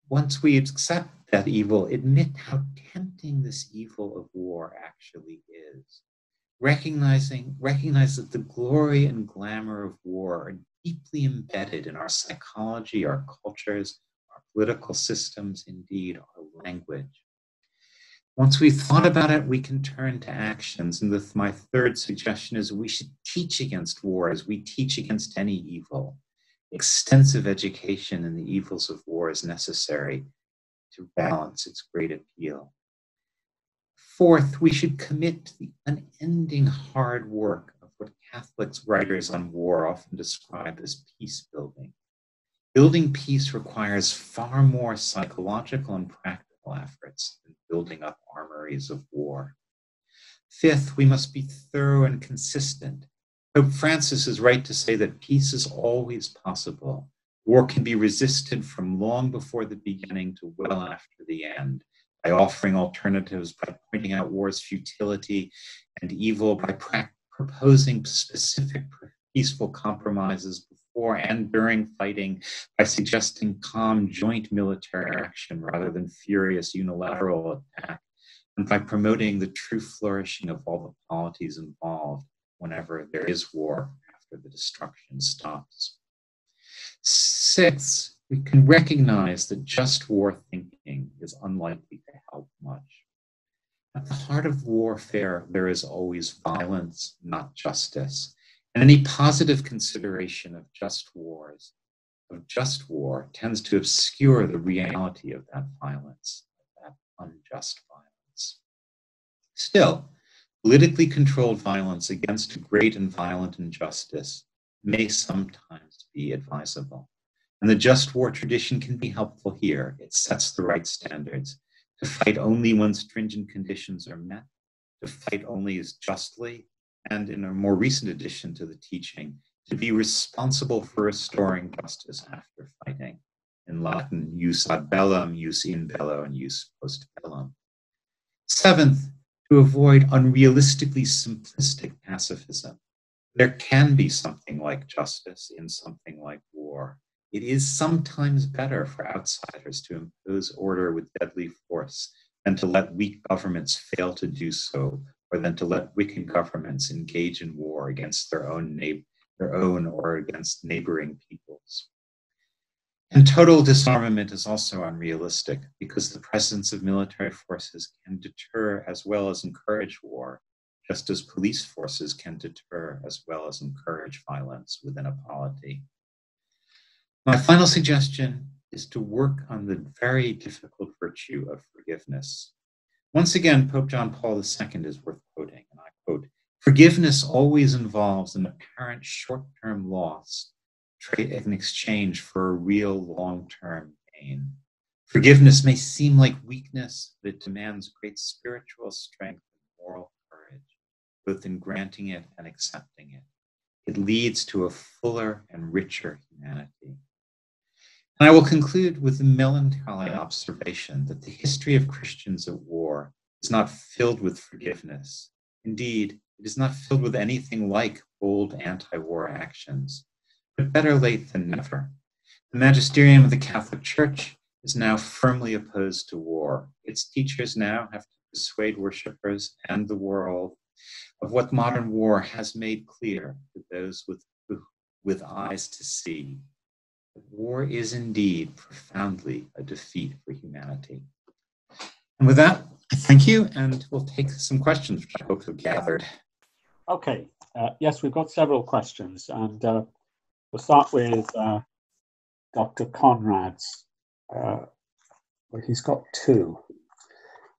once we accept that evil, admit how tempting this evil of war actually is. Recognize that the glory and glamour of war are deeply embedded in our psychology, our cultures, our political systems, indeed, our language. Once we've thought about it, we can turn to actions. And my third suggestion is we should teach against war as we teach against any evil. Extensive education in the evils of war is necessary to balance its great appeal. Fourth, we should commit to the unending hard work of what Catholic writers on war often describe as peace building. Building peace requires far more psychological and practical efforts than building up armories of war. Fifth, we must be thorough and consistent. Pope Francis is right to say that peace is always possible. War can be resisted from long before the beginning to well after the end, by offering alternatives, by pointing out war's futility and evil, by proposing specific peaceful compromises before and during fighting, by suggesting calm joint military action rather than furious unilateral attack, and by promoting the true flourishing of all the polities involved whenever there is war after the destruction stops. Sixth, we can recognize that just war thinking is unlikely to help much. At the heart of warfare, there is always violence, not justice. And any positive consideration of just war, tends to obscure the reality of that violence, that unjust violence. Still, politically controlled violence against a great and violent injustice may sometimes be advisable. And the just war tradition can be helpful here. It sets the right standards. To fight only when stringent conditions are met, to fight only as justly, and in a more recent addition to the teaching, to be responsible for restoring justice after fighting. In Latin, jus ad bellum, jus in bello, and jus post bellum. Seventh, to avoid unrealistically simplistic pacifism. There can be something like justice in something like war. It is sometimes better for outsiders to impose order with deadly force than to let weak governments fail to do so, or than to let wicked governments engage in war against their own or against neighboring peoples. And total disarmament is also unrealistic, because the presence of military forces can deter as well as encourage war, just as police forces can deter as well as encourage violence within a polity. My final suggestion is to work on the very difficult virtue of forgiveness. Once again, Pope John Paul II is worth quoting, and I quote, "Forgiveness always involves an apparent short-term loss in exchange for a real long-term gain. Forgiveness may seem like weakness, but it demands great spiritual strength and moral courage, both in granting it and accepting it. It leads to a fuller and richer humanity." And I will conclude with the melancholy observation that the history of Christians at war is not filled with forgiveness. Indeed, it is not filled with anything like bold anti-war actions, but better late than never. The magisterium of the Catholic Church is now firmly opposed to war. Its teachers now have to persuade worshipers and the world of what modern war has made clear to those with eyes to see. War is indeed profoundly a defeat for humanity. And with that, thank you, and we'll take some questions, which I hope you've gathered. Okay, yes, we've got several questions, and we'll start with Dr. Conrad's. He's got two.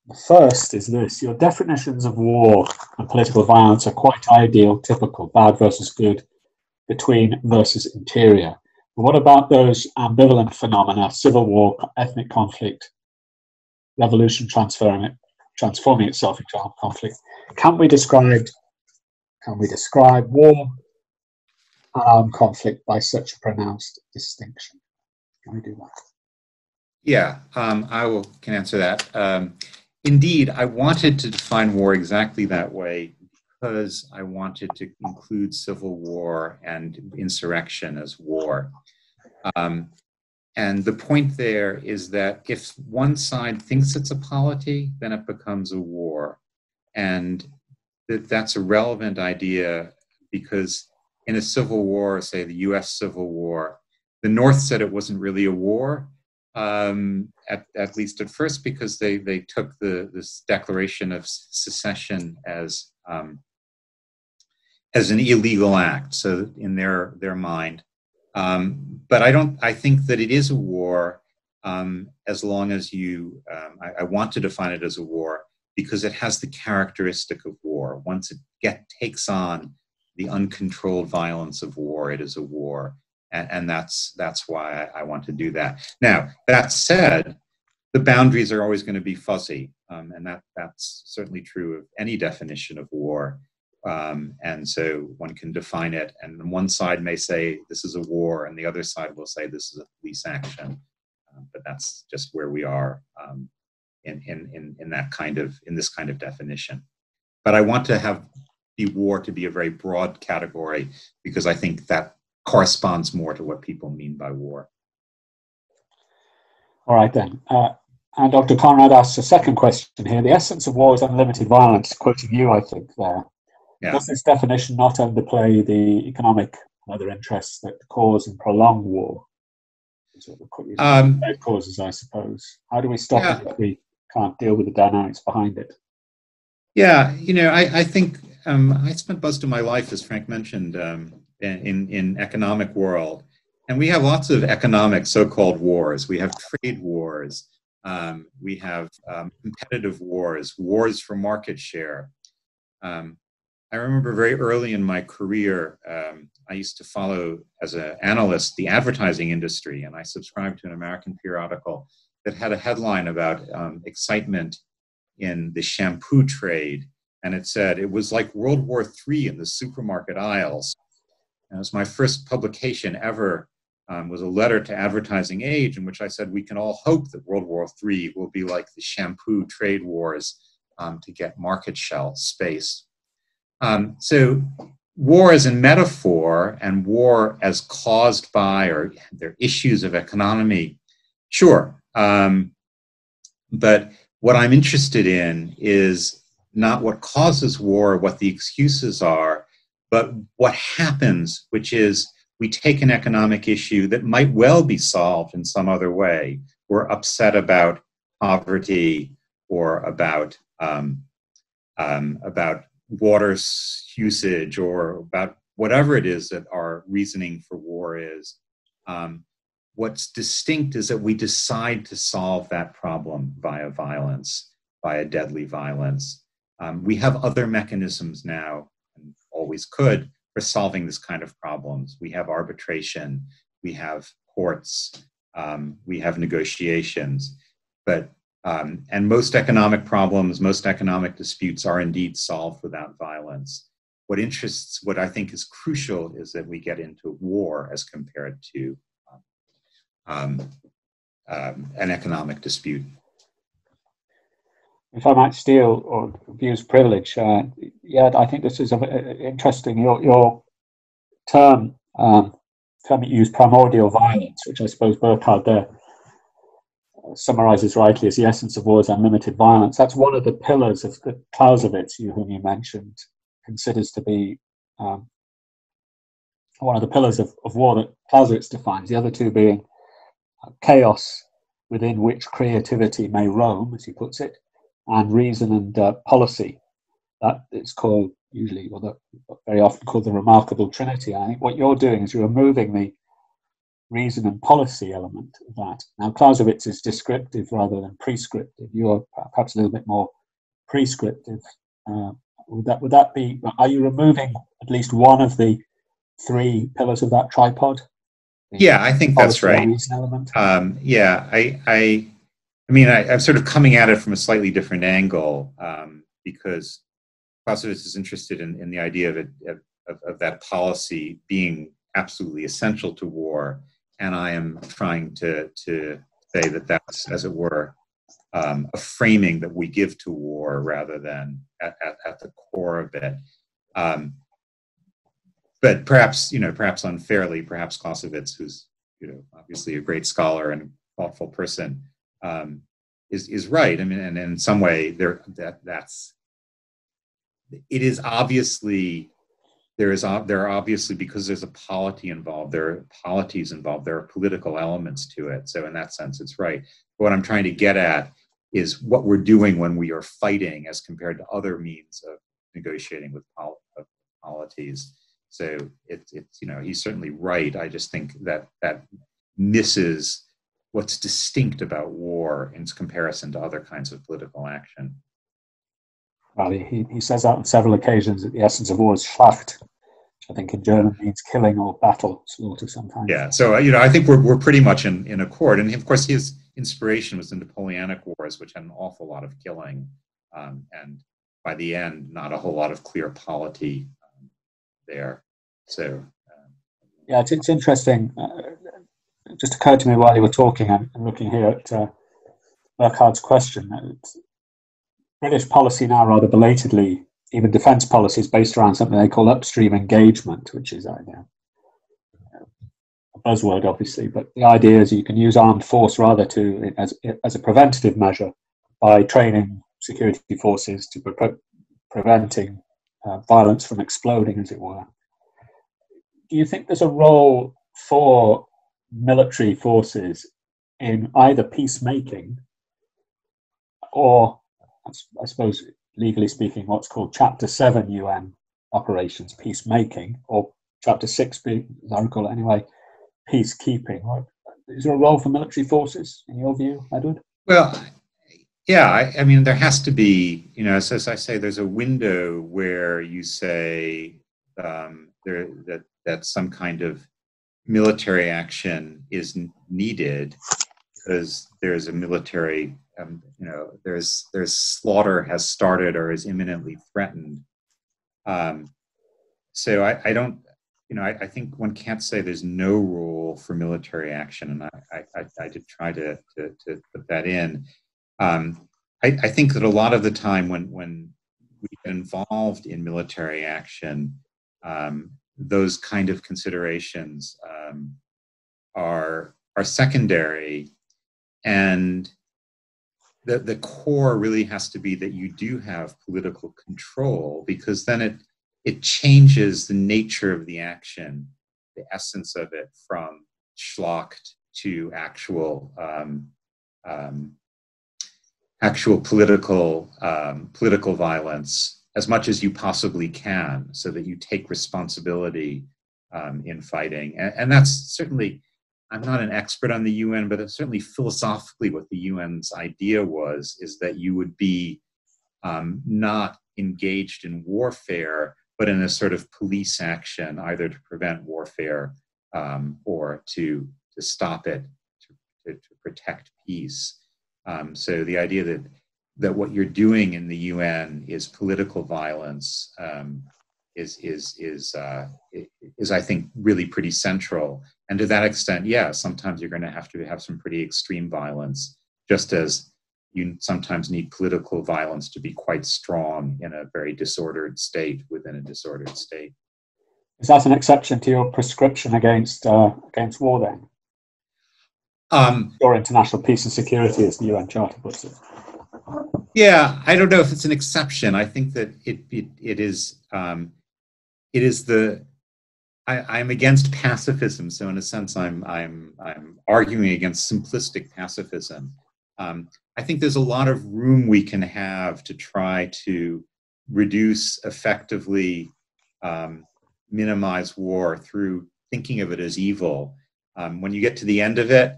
The first is this: your definitions of war and political violence are quite ideal, typical, bad versus good, between versus interior. What about those ambivalent phenomena, civil war, ethnic conflict, revolution transforming itself into armed conflict? Can we describe war and armed conflict by such a pronounced distinction? Can we do that? Yeah, I can answer that. Indeed, I wanted to define war exactly that way, because I wanted to include civil war and insurrection as war. And the point there is that if one side thinks it's a polity, then it becomes a war. And that's a relevant idea, because in a civil war, say the US Civil War, the North said it wasn't really a war, at least at first, because they took this declaration of secession as an illegal act, so in their mind. But I think that it is a war, as long as you, I want to define it as a war because it has the characteristic of war. Once it takes on the uncontrolled violence of war, it is a war. And that's why I want to do that. Now, that said, the boundaries are always going to be fuzzy. And that's certainly true of any definition of war. And so one can define it. And one side may say this is a war, and the other side will say this is a police action. But that's just where we are in this kind of definition. But I want to have the war to be a very broad category, because I think that corresponds more to what people mean by war. All right, then. And Dr. Conrad asks a second question here. The essence of war is unlimited violence, quoting you, I think, there. Yeah. Does this definition not underplay the economic and other interests that cause and prolong war? Causes, I suppose. How do we stop it if we can't deal with the dynamics behind it? Yeah, I think I spent most of my life, as Frank mentioned, in economic world, and we have lots of economic so-called wars. We have trade wars. We have competitive wars, wars for market share. I remember very early in my career, I used to follow, as an analyst, the advertising industry, and I subscribed to an American periodical that had a headline about excitement in the shampoo trade, and it said, it was like World War III in the supermarket aisles. And it was my first publication ever, was a letter to Advertising Age, in which I said, we can all hope that World War III will be like the shampoo trade wars to get market shell space. So war as a metaphor and war as caused by or their issues of economy, sure. But what I'm interested in is not what causes war, what the excuses are, but what happens, which is we take an economic issue that might well be solved in some other way. We're upset about poverty or about water usage or about whatever it is that our reasoning for war is. What's distinct is that we decide to solve that problem via violence, via deadly violence. We have other mechanisms now, and always could, for solving this kind of problems. We have arbitration, we have courts, we have negotiations, but and most economic problems, most economic disputes are indeed solved without violence. What I think is crucial is that we get into war as compared to an economic dispute. If I might steal or abuse privilege, I think this is interesting. Your term, you use, primordial violence, which I suppose Burkhard there summarizes rightly as the essence of war is unlimited violence. That's one of the pillars of Clausewitz, whom you mentioned, considers to be one of the pillars of war that Clausewitz defines, the other two being chaos within which creativity may roam, as he puts it, and reason and policy. That it's called usually, or very often called, the remarkable trinity. I think what you're doing is you're removing the reason and policy element of that. Now, Clausewitz is descriptive rather than prescriptive. You are perhaps a little bit more prescriptive. Would that be, are you removing at least one of the three pillars of that tripod? Yeah, I think that's right. Reason element? I'm sort of coming at it from a slightly different angle, because Clausewitz is interested in the idea of that policy being absolutely essential to war. And I am trying to say that that's, as it were, a framing that we give to war rather than at the core of it. But perhaps unfairly, perhaps Clausewitz, who's obviously a great scholar and thoughtful person, is right. I mean, and in some way, because there's a polity involved, there are polities involved, there are political elements to it. So in that sense, it's right. But what I'm trying to get at is what we're doing when we are fighting as compared to other means of negotiating with polities. So it's he's certainly right. I just think that misses what's distinct about war in comparison to other kinds of political action. Well, he says that on several occasions that the essence of war is Schlacht, I think in German means killing or battle, slaughter sometimes. Yeah, so, you know, I think we're pretty much in accord. And, of course, his inspiration was the Napoleonic Wars, which had an awful lot of killing. And by the end, not a whole lot of clear polity there. So, yeah, it's interesting. It just occurred to me while you were talking, I'm looking here at Burkhardt's question. British policy now rather belatedly, even defence policy, is based around something they call upstream engagement, which is a buzzword, obviously, but the idea is you can use armed force rather to as a preventative measure by training security forces to preventing violence from exploding, as it were. Do you think there's a role for military forces in either peacemaking or, I suppose, legally speaking, what's called Chapter 7 UN operations, peacemaking, or Chapter 6, as I recall it anyway, peacekeeping? Is there a role for military forces, in your view, Edward? Well, yeah, I mean, there has to be, you know, as I say, there's a window where you say that some kind of military action is needed because there's a military, you know, there's slaughter has started or is imminently threatened. So I don't, you know, I think one can't say there's no role for military action, and I did try to put that in. I think that a lot of the time when we get involved in military action, those kind of considerations are secondary, and the core really has to be that you do have political control, because then it changes the nature of the action, the essence of it, from schlocked to actual actual political violence as much as you possibly can, so that you take responsibility in fighting. And that's certainly, I'm not an expert on the UN, but it's certainly philosophically what the UN's idea was, is that you would be not engaged in warfare, but in a sort of police action, either to prevent warfare or to stop it, to protect peace. So the idea that what you're doing in the UN is political violence is I think really pretty central. And to that extent, yeah, sometimes you're going to have some pretty extreme violence, just as you sometimes need political violence to be quite strong in a very disordered state within a disordered state. Is that an exception to your prescription against war then? Or international peace and security, as the UN Charter puts it. Yeah, I don't know if it's an exception. I think that it is the. I'm against pacifism, so in a sense, I'm arguing against simplistic pacifism. I think there's a lot of room we can have to try to reduce, effectively minimize war through thinking of it as evil. When you get to the end of it,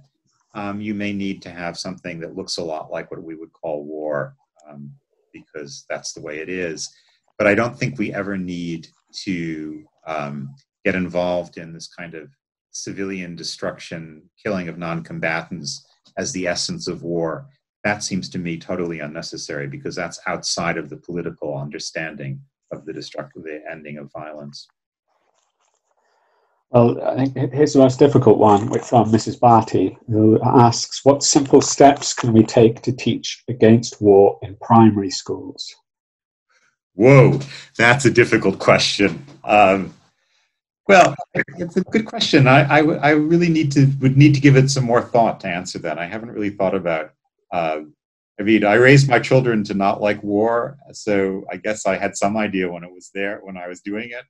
you may need to have something that looks a lot like what we would call war, because that's the way it is. But I don't think we ever need to get involved in this kind of civilian destruction, killing of non-combatants as the essence of war. That seems to me totally unnecessary, because that's outside of the political understanding of the destructive ending of violence. Well, I think here's the most difficult one, which from Mrs. Barty, who asks, what simple steps can we take to teach against war in primary schools? Whoa, that's a difficult question. Well, it's a good question. I really would need to give it some more thought to answer that. I haven't really thought about. I mean, I raised my children to not like war, so I guess I had some idea when it was there, when I was doing it,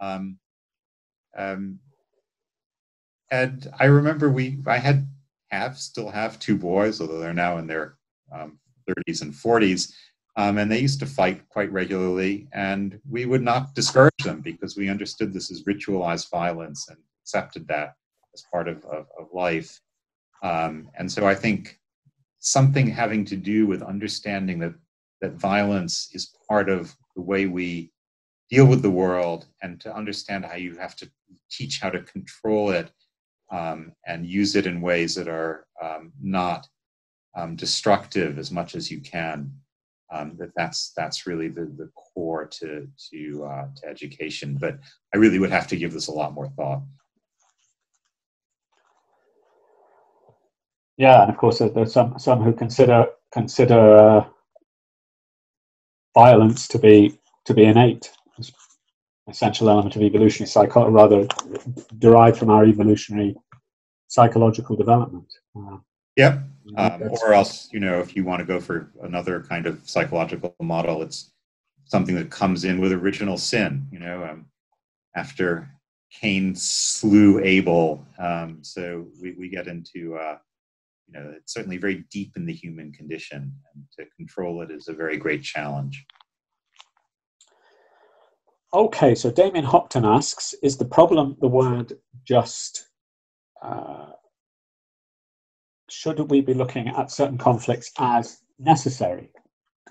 but. And I remember I still have two boys, although they're now in their 30s and 40s, and they used to fight quite regularly, and we would not discourage them, because we understood this as ritualized violence and accepted that as part of life. And so I think something having to do with understanding that violence is part of the way we deal with the world and to understand how you have to teach how to control it and use it in ways that are not destructive as much as you can. That's really the core to education. But I really would have to give this a lot more thought. Yeah, and of course there's some who consider violence to be innate, essential element of evolutionary psychology, rather derived from our evolutionary psychological development. Yep. Or else, if you want to go for another kind of psychological model, it's something that comes in with original sin, after Cain slew Abel. So we get into, it's certainly very deep in the human condition, and to control it is a very great challenge. Okay, so Damien Hopton asks, is the problem the word just? Should we be looking at certain conflicts as necessary?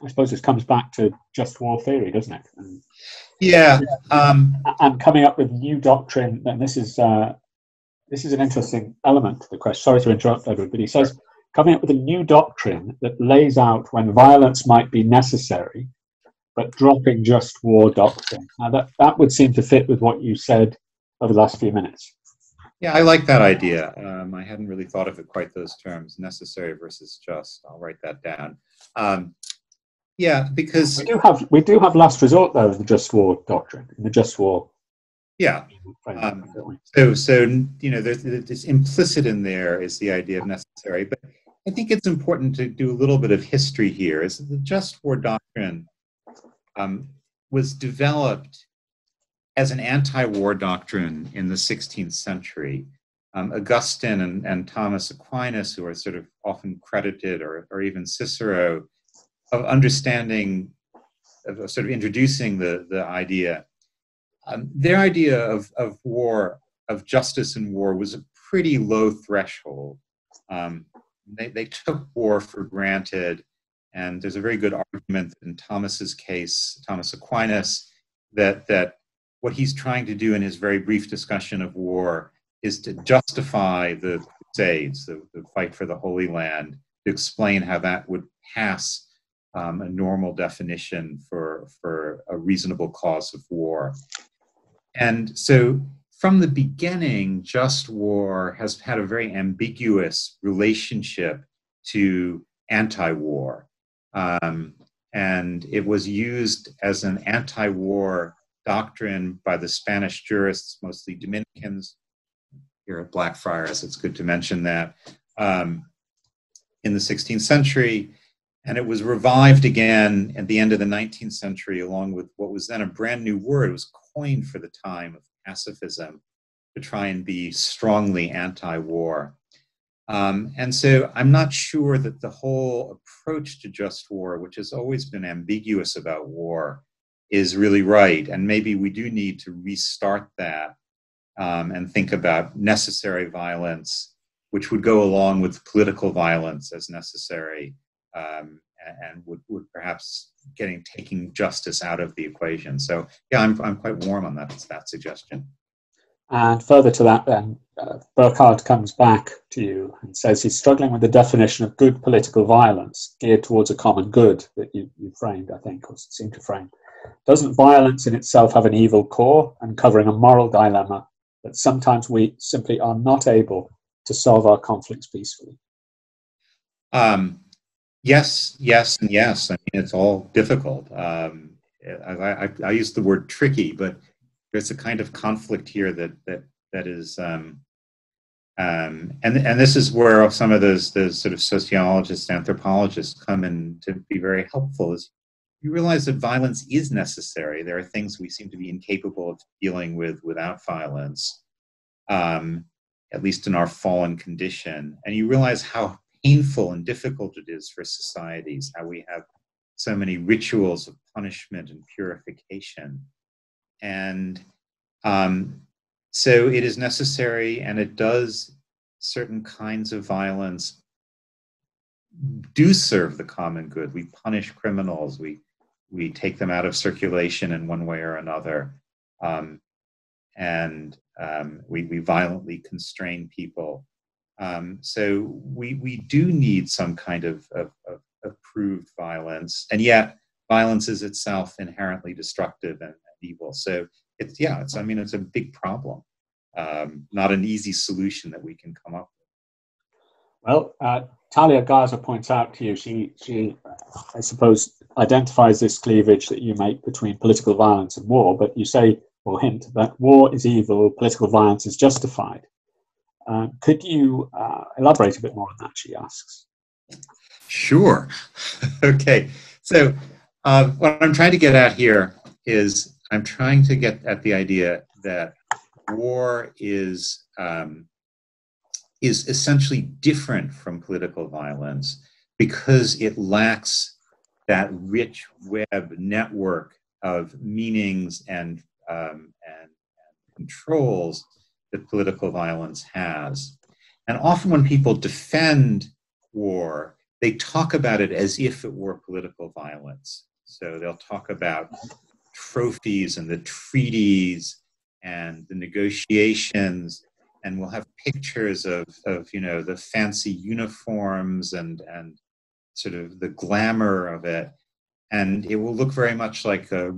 I suppose this comes back to just war theory, doesn't it? And coming up with new doctrine. And this is an interesting element to the question. Sorry to interrupt, Edward, but he says, coming up with a new doctrine that lays out when violence might be necessary, but dropping just war doctrine. Now that would seem to fit with what you said over the last few minutes. Yeah, I like that idea. I hadn't really thought of it quite those terms, necessary versus just. I'll write that down. Because we do have last resort though, the just war doctrine, the just war. Yeah. So there's implicit in there is the idea of necessary, but I think it's important to do a little bit of history here. Is the just war doctrine was developed as an anti-war doctrine in the 16th century. Augustine and Thomas Aquinas, who are sort of often credited, or even Cicero, of understanding, of sort of introducing the idea. Their idea of war, of justice in war, was a pretty low threshold. They took war for granted, and there's a very good argument in Thomas's case, Thomas Aquinas, that what he's trying to do in his very brief discussion of war is to justify the Crusades, the fight for the Holy Land, to explain how that would pass a normal definition for a reasonable cause of war. And so from the beginning, just war has had a very ambiguous relationship to anti-war. And it was used as an anti-war doctrine by the Spanish jurists, mostly Dominicans, here at Blackfriars, it's good to mention that, in the 16th century. And it was revived again at the end of the 19th century, along with what was then a brand new word. It was coined for the time of pacifism to try and be strongly anti-war. And so I'm not sure that the whole approach to just war, which has always been ambiguous about war, is really right. And maybe we do need to restart that and think about necessary violence, which would go along with political violence as necessary, and would perhaps taking justice out of the equation. So yeah, I'm quite warm on that suggestion. And further to that then, Burkhardt comes back to you and says he's struggling with the definition of good political violence geared towards a common good that you framed, I think, or seemed to frame. Doesn't violence in itself have an evil core, and covering a moral dilemma that sometimes we simply are not able to solve our conflicts peacefully? Yes, yes, and yes. I mean, it's all difficult. I use the word tricky, but there's a kind of conflict here that is, and this is where some of those sort of sociologists, anthropologists come in to be very helpful. Is you realize that violence is necessary. There are things we seem to be incapable of dealing with without violence, at least in our fallen condition. And you realize how painful and difficult it is for societies, how we have so many rituals of punishment and purification. And so it is necessary, and it does certain kinds of violence do serve the common good. We punish criminals, we we take them out of circulation in one way or another, and we violently constrain people. So we do need some kind of approved violence, and yet violence is itself inherently destructive and evil. So it's, yeah, it's, I mean, it's a big problem, not an easy solution that we can come up with. Well, Talia Gaza points out to you, she, I suppose, identifies this cleavage that you make between political violence and war, but you say, or hint, that war is evil, political violence is justified. Could you elaborate a bit more on that, she asks? Sure. Okay. So what I'm trying to get at here is I'm trying to get at the idea that war is essentially different from political violence because it lacks that rich web network of meanings and controls that political violence has. And often when people defend war, they talk about it as if it were political violence. So they'll talk about trophies and the treaties and the negotiations, and we'll have pictures of you know, the fancy uniforms and sort of the glamour of it. And it will look very much like a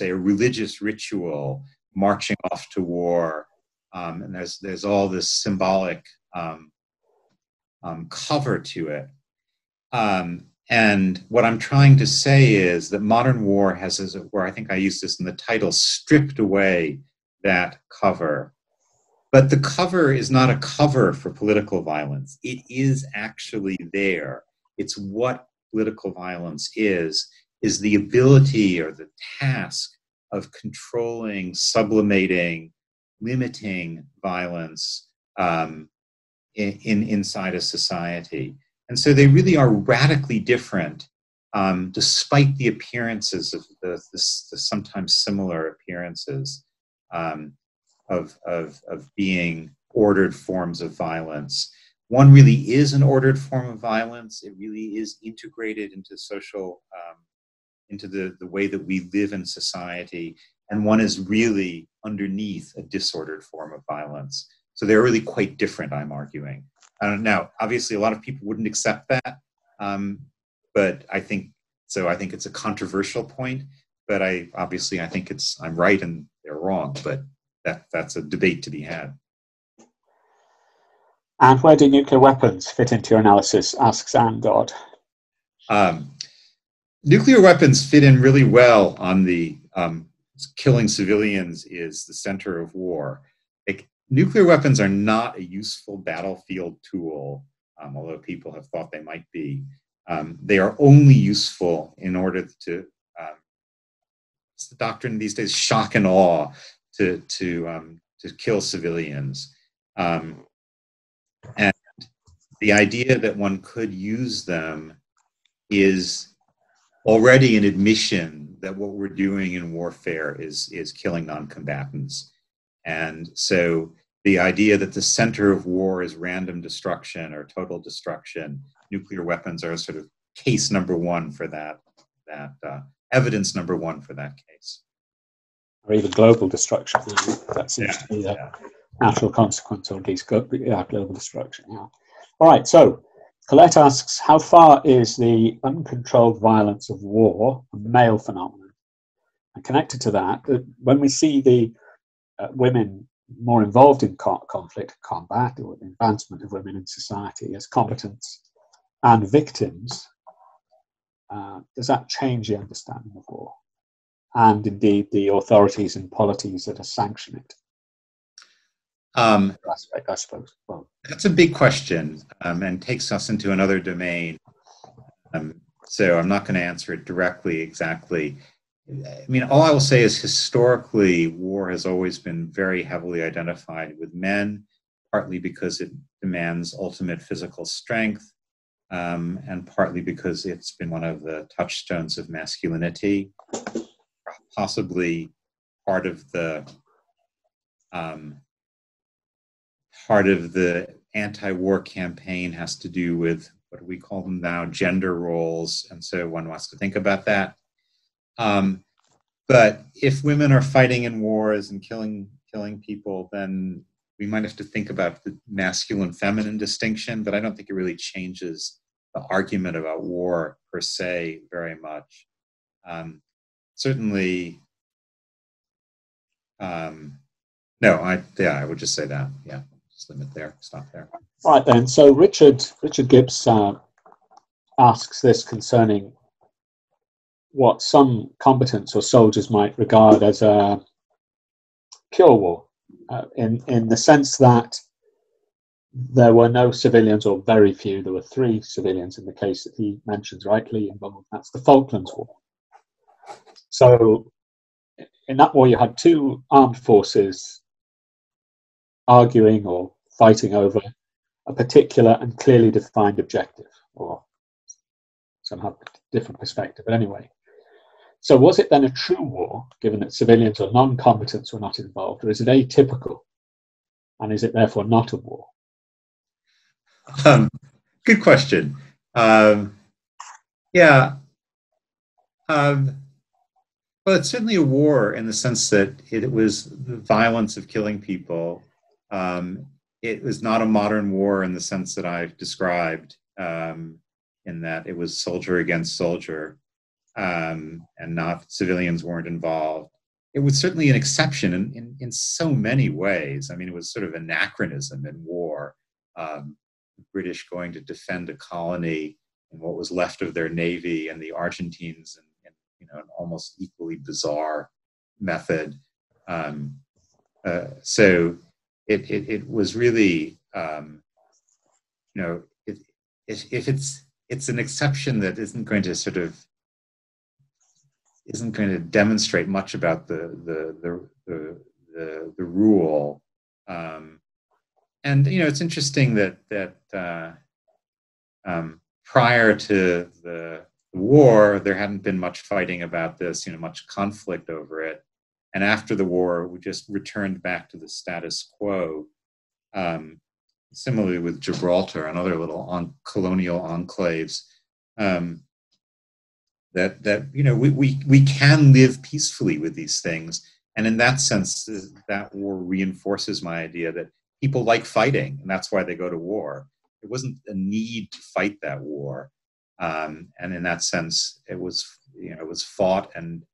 religious ritual, marching off to war. And there's all this symbolic cover to it. And what I'm trying to say is that modern war has, as it were, I think I used this in the title, stripped away that cover. But the cover is not a cover for political violence. It is actually there. It's what political violence is the ability or the task of controlling, sublimating, limiting violence inside a society. And so they really are radically different, despite the appearances of the sometimes similar appearances of being ordered forms of violence. One really is an ordered form of violence. It really is integrated into social, into the way that we live in society. And one is really underneath a disordered form of violence. So they're really quite different, I'm arguing. Now, obviously, a lot of people wouldn't accept that, but I think so. I think it's a controversial point, but I think I'm right and they're wrong. But that's a debate to be had. And where do nuclear weapons fit into your analysis? Asks Anne Dodd. Nuclear weapons fit in really well on the killing civilians is the center of war. Nuclear weapons are not a useful battlefield tool, although people have thought they might be. They are only useful in order to, it's the doctrine these days, shock and awe, to kill civilians. And the idea that one could use them is already an admission that what we're doing in warfare is killing non-combatants. And so the idea that the center of war is random destruction or total destruction, nuclear weapons are sort of case number one for that evidence number one for that case. Or even global destruction, that seems to be a natural consequence, or at least global destruction. Yeah. All right, so Colette asks, how far is the uncontrolled violence of war a male phenomenon? And connected to that, when we see the women more involved in conflict, combat, or the advancement of women in society as combatants and victims, does that change the understanding of war? And indeed the authorities and polities that are sanctioning it? Aspect, I suppose. Well, that's a big question, and takes us into another domain. So I'm not going to answer it directly exactly. I mean, all I will say is historically, war has always been very heavily identified with men, partly because it demands ultimate physical strength, and partly because it's been one of the touchstones of masculinity, possibly part of the anti-war campaign has to do with, what do we call them now, gender roles. And so one wants to think about that. But if women are fighting in wars and killing people, then we might have to think about the masculine-feminine distinction, but I don't think it really changes the argument about war per se very much. I would just say that. Yeah, just limit there, stop there. Right then, so Richard Gibbs asks this concerning what some combatants or soldiers might regard as a pure war. In the sense that there were no civilians, or very few. There were 3 civilians in the case that he mentions rightly involved. That's the Falklands War. So in that war, you had 2 armed forces arguing or fighting over a particular and clearly defined objective, or some have a different perspective. But anyway, so was it then a true war, given that civilians or non-combatants were not involved, or is it atypical, and is it therefore not a war? Good question. Well, it's certainly a war in the sense that it was the violence of killing people. It was not a modern war in the sense that I've described, in that it was soldier against soldier. And not civilians weren't involved. It was certainly an exception in so many ways. I mean, it was sort of anachronism in war. The British going to defend a colony and what was left of their navy, and the Argentines in an almost equally bizarre method. So it was really it's an exception that isn't going to demonstrate much about the rule, and it's interesting that prior to the war there hadn't been much fighting about this, much conflict over it, and after the war we just returned back to the status quo. Similarly with Gibraltar and other little colonial enclaves. We can live peacefully with these things. And in that sense, that war reinforces my idea that people like fighting, and that's why they go to war. It wasn't a need to fight that war. And in that sense, it was fought, and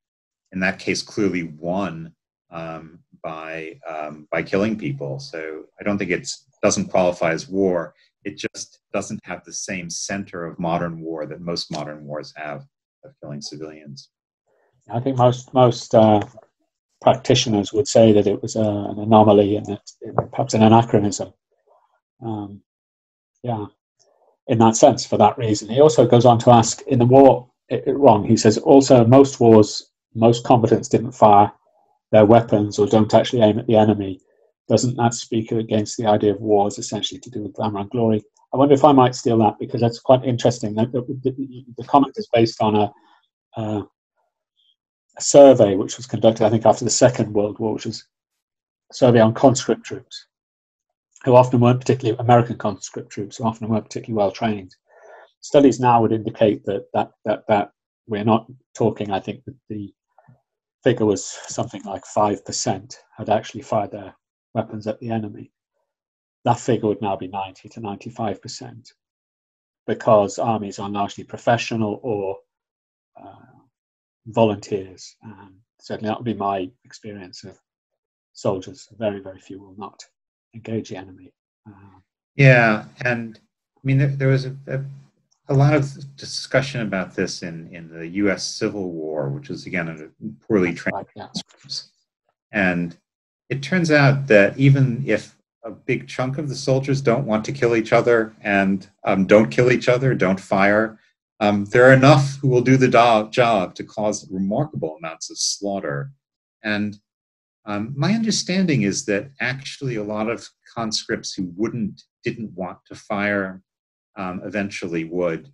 in that case, clearly won by killing people. So I don't think doesn't qualify as war. It just doesn't have the same center of modern war that most modern wars have, of killing civilians. I think most practitioners would say that it was an anomaly and perhaps an anachronism. In that sense, for that reason. He also goes on to ask, in the war, he says, also most wars, most combatants didn't fire their weapons or don't actually aim at the enemy. Doesn't that speak against the idea of wars essentially to do with glamour and glory? I wonder if I might steal that, because that's quite interesting. The comment is based on a survey which was conducted, I think, after the Second World War, which was a survey on conscript troops, American conscript troops, who often weren't particularly well trained. Studies now would indicate that we're not talking, I think, that the figure was something like 5% had actually fired their weapons at the enemy. That figure would now be 90 to 95%, because armies are largely professional or volunteers. Certainly that would be my experience of soldiers. Very, very few will not engage the enemy. There was a lot of discussion about this in the US Civil War, which was, again, a poorly trained. Right, yeah. And it turns out that even if a big chunk of the soldiers don't want to kill each other and don't kill each other, don't fire, there are enough who will do the job to cause remarkable amounts of slaughter. And my understanding is that actually a lot of conscripts who didn't want to fire eventually would,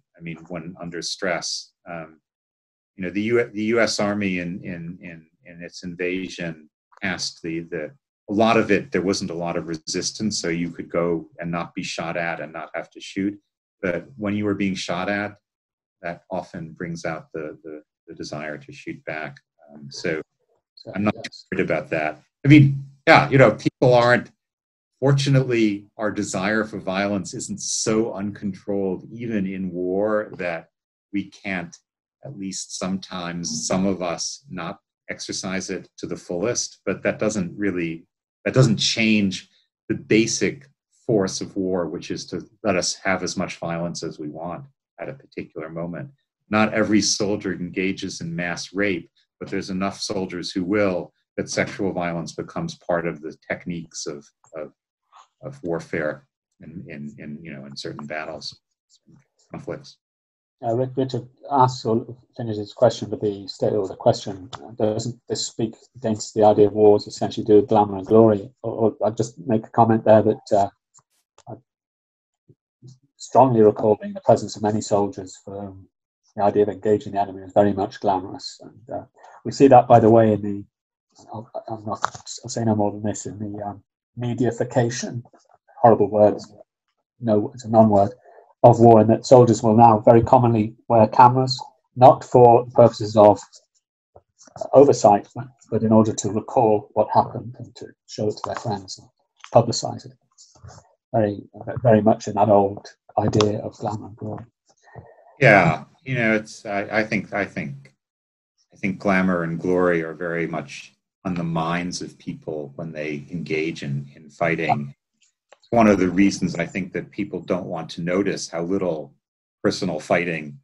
when under stress. The U.S. Army in its invasion asked a lot of it, there wasn't a lot of resistance, so you could go and not be shot at and not have to shoot. But when you were being shot at, that often brings out the the desire to shoot back. So I'm not concerned about that. I mean, yeah, you know, people aren't, fortunately, our desire for violence isn't so uncontrolled, even in war, that we can't, at least sometimes, some of us, not exercise it to the fullest. But that doesn't really, that doesn't change the basic force of war, which is to let us have as much violence as we want at a particular moment. Not every soldier engages in mass rape, but there's enough soldiers who will, that sexual violence becomes part of the techniques of warfare in you know, in certain battles, conflicts. Richard asks or finishes his question with the state of the question. Doesn't this speak against the idea of wars essentially due to glamour and glory? Or I'll just make a comment there that I'm strongly recalling the presence of many soldiers for whom the idea of engaging the enemy is very much glamorous. And we see that, by the way, in the, I'll say no more than this, in the mediafication, horrible word, no, it's a non-word, of war, and that soldiers will now very commonly wear cameras, not for purposes of oversight, but in order to recall what happened and to show it to their friends and publicise it. Very, very much in that old idea of glamour and glory. Yeah, you know, it's. I think glamour and glory are very much on the minds of people when they engage in fighting. It's one of the reasons I think that people don't want to notice how little personal fighting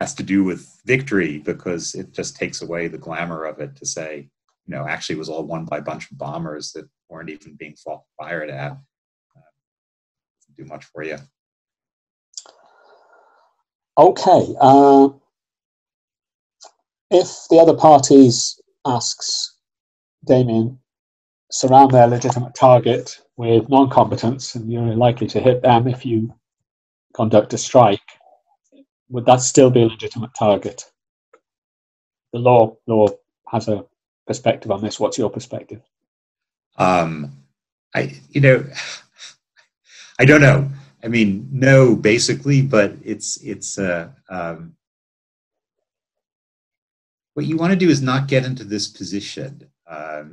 has to do with victory, because it just takes away the glamour of it to say, you know, actually it was all won by a bunch of bombers that weren't even being fired at. Doesn't do much for you. Okay. If the other parties, asks Damien, surround their legitimate target with non-combatants, and you're likely to hit them if you conduct a strike, would that still be a legitimate target? The law has a perspective on this. What's your perspective? I don't know. I mean, no, basically, but it's what you want to do is not get into this position.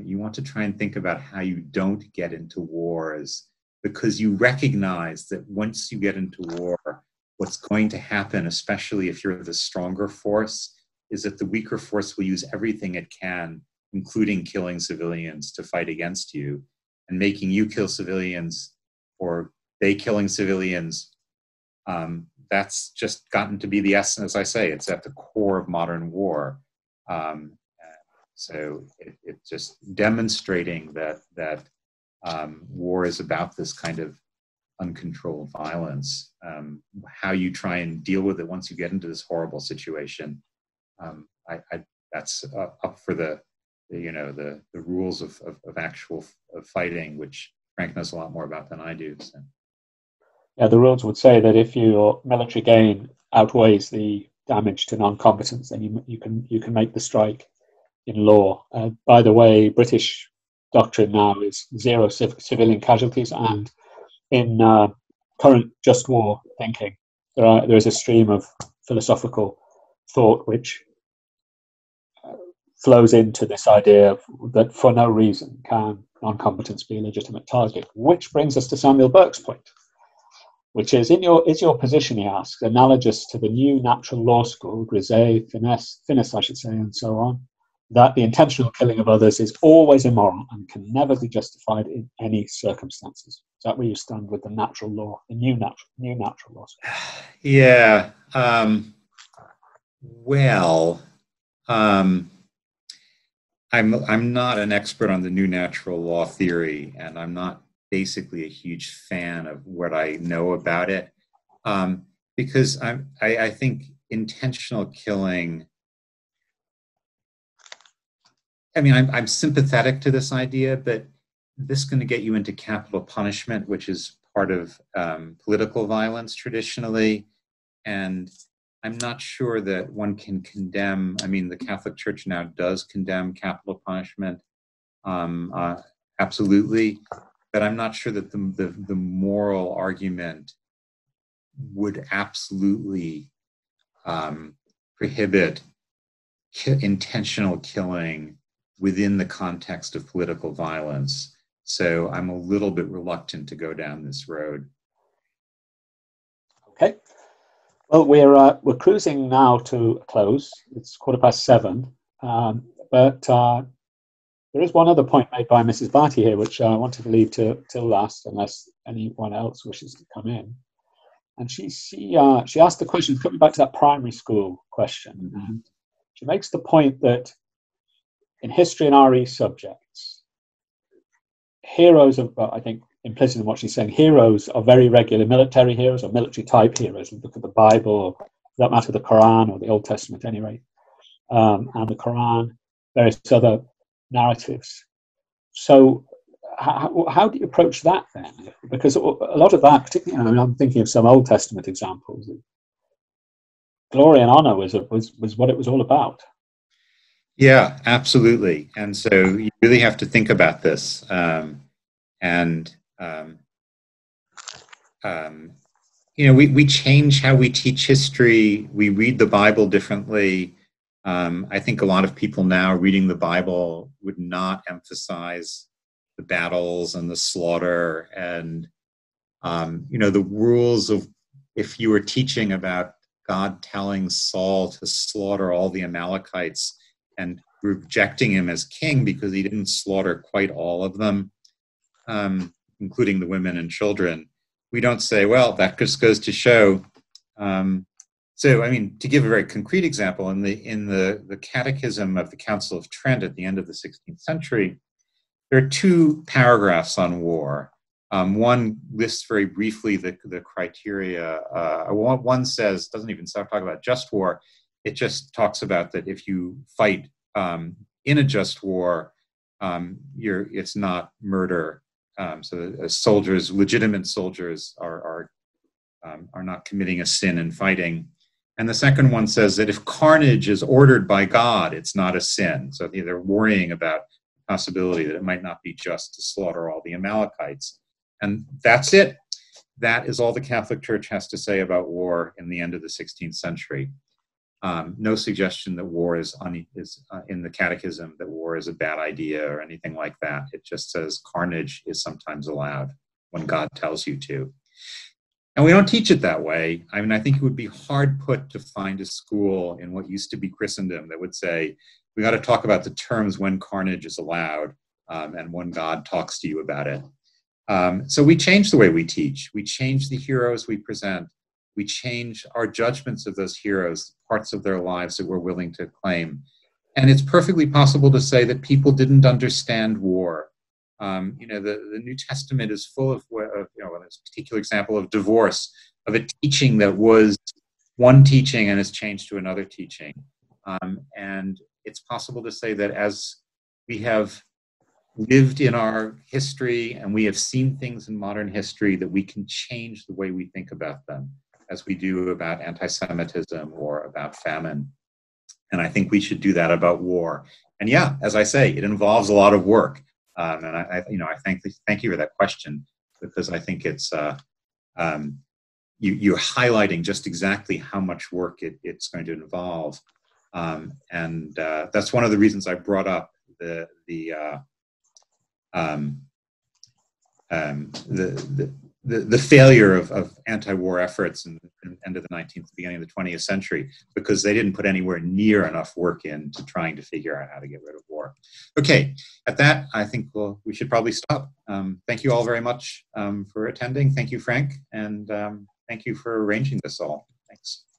You want to try and think about how you don't get into wars, because you recognize that once you get into war, what's going to happen, especially if you're the stronger force, is that the weaker force will use everything it can, including killing civilians, to fight against you, and making you kill civilians or they killing civilians. That's just gotten to be the essence, as I say, it's at the core of modern war. So it's just demonstrating that war is about this kind of uncontrolled violence. How you try and deal with it once you get into this horrible situation, that's up for the rules of fighting, which Frank knows a lot more about than I do. So. Yeah, the rules would say that if your military gain outweighs the damage to non-combatants, then you can make the strike in law. By the way, British doctrine now is zero civilian casualties, and in current just war thinking, there is a stream of philosophical thought which flows into this idea that for no reason can non-combatants be a legitimate target, which brings us to Samuel Burke's point, which is, is your position, he asks, analogous to the new natural law school, Grisez, Finnis, I should say, and so on, that the intentional killing of others is always immoral and can never be justified in any circumstances? Is that where you stand with the natural law, the new natural law school? Yeah. I'm not an expert on the new natural law theory, and I'm not basically a huge fan of what I know about it, because I think intentional killing, I mean, I'm sympathetic to this idea, but this is going to get you into capital punishment, which is part of political violence traditionally, and I'm not sure that one can condemn, I mean, the Catholic Church now does condemn capital punishment, absolutely. But I'm not sure that the moral argument would absolutely prohibit intentional killing within the context of political violence. So I'm a little bit reluctant to go down this road. Okay. Well, we're cruising now to a close. It's 7:15. But there is one other point made by Mrs. Barty here, which I wanted to leave till last, unless anyone else wishes to come in. And she asked the question, coming back to that primary school question. And she makes the point that in history and RE subjects, heroes of, I think implicit in what she's saying, heroes are very regular military heroes or military type heroes. Look at the Bible, or for that matter, the Quran or the Old Testament at any rate, and the Quran, various other narratives. So how do you approach that then? Because a lot of that, particularly, I mean, I'm thinking of some Old Testament examples. Glory and honor was what it was all about. Yeah, absolutely. And so you really have to think about this. You know, we change how we teach history. We read the Bible differently. I think a lot of people now reading the Bible would not emphasize the battles and the slaughter and, you know, the rules of, if you were teaching about God telling Saul to slaughter all the Amalekites and rejecting him as king because he didn't slaughter quite all of them, including the women and children, we don't say, well, that just goes to show. So, I mean, to give a very concrete example, in the Catechism of the Council of Trent at the end of the 16th century, there are two paragraphs on war. One lists very briefly the criteria. One says, doesn't even talk about just war. It just talks about that if you fight in a just war, it's not murder. So soldiers, legitimate soldiers, are not committing a sin in fighting. And the second one says that if carnage is ordered by God, it's not a sin. So they're worrying about the possibility that it might not be just to slaughter all the Amalekites. And that's it. That is all the Catholic Church has to say about war in the end of the 16th century. No suggestion that war is in the Catechism, that war is a bad idea or anything like that. It just says carnage is sometimes allowed when God tells you to. And we don't teach it that way. I mean, I think it would be hard put to find a school in what used to be Christendom that would say, we got to talk about the terms when carnage is allowed and when God talks to you about it. So we change the way we teach. We change the heroes we present. We change our judgments of those heroes, parts of their lives that we're willing to claim. And it's perfectly possible to say that people didn't understand war. You know, the New Testament is full of you know, this particular example of divorce, of a teaching that was one teaching and is changed to another teaching. And it's possible to say that as we have lived in our history and we have seen things in modern history, that we can change the way we think about them, as we do about anti-Semitism or about famine. And I think we should do that about war. And yeah, as I say, it involves a lot of work. And I thank you for that question, because I think it's you're highlighting just exactly how much work it's going to involve, and that's one of the reasons I brought up the failure of anti-war efforts in the end of the 19th, beginning of the 20th century, because they didn't put anywhere near enough work into trying to figure out how to get rid of war. Okay, at that, I think we should probably stop. Thank you all very much for attending. Thank you, Frank, and thank you for arranging this all. Thanks.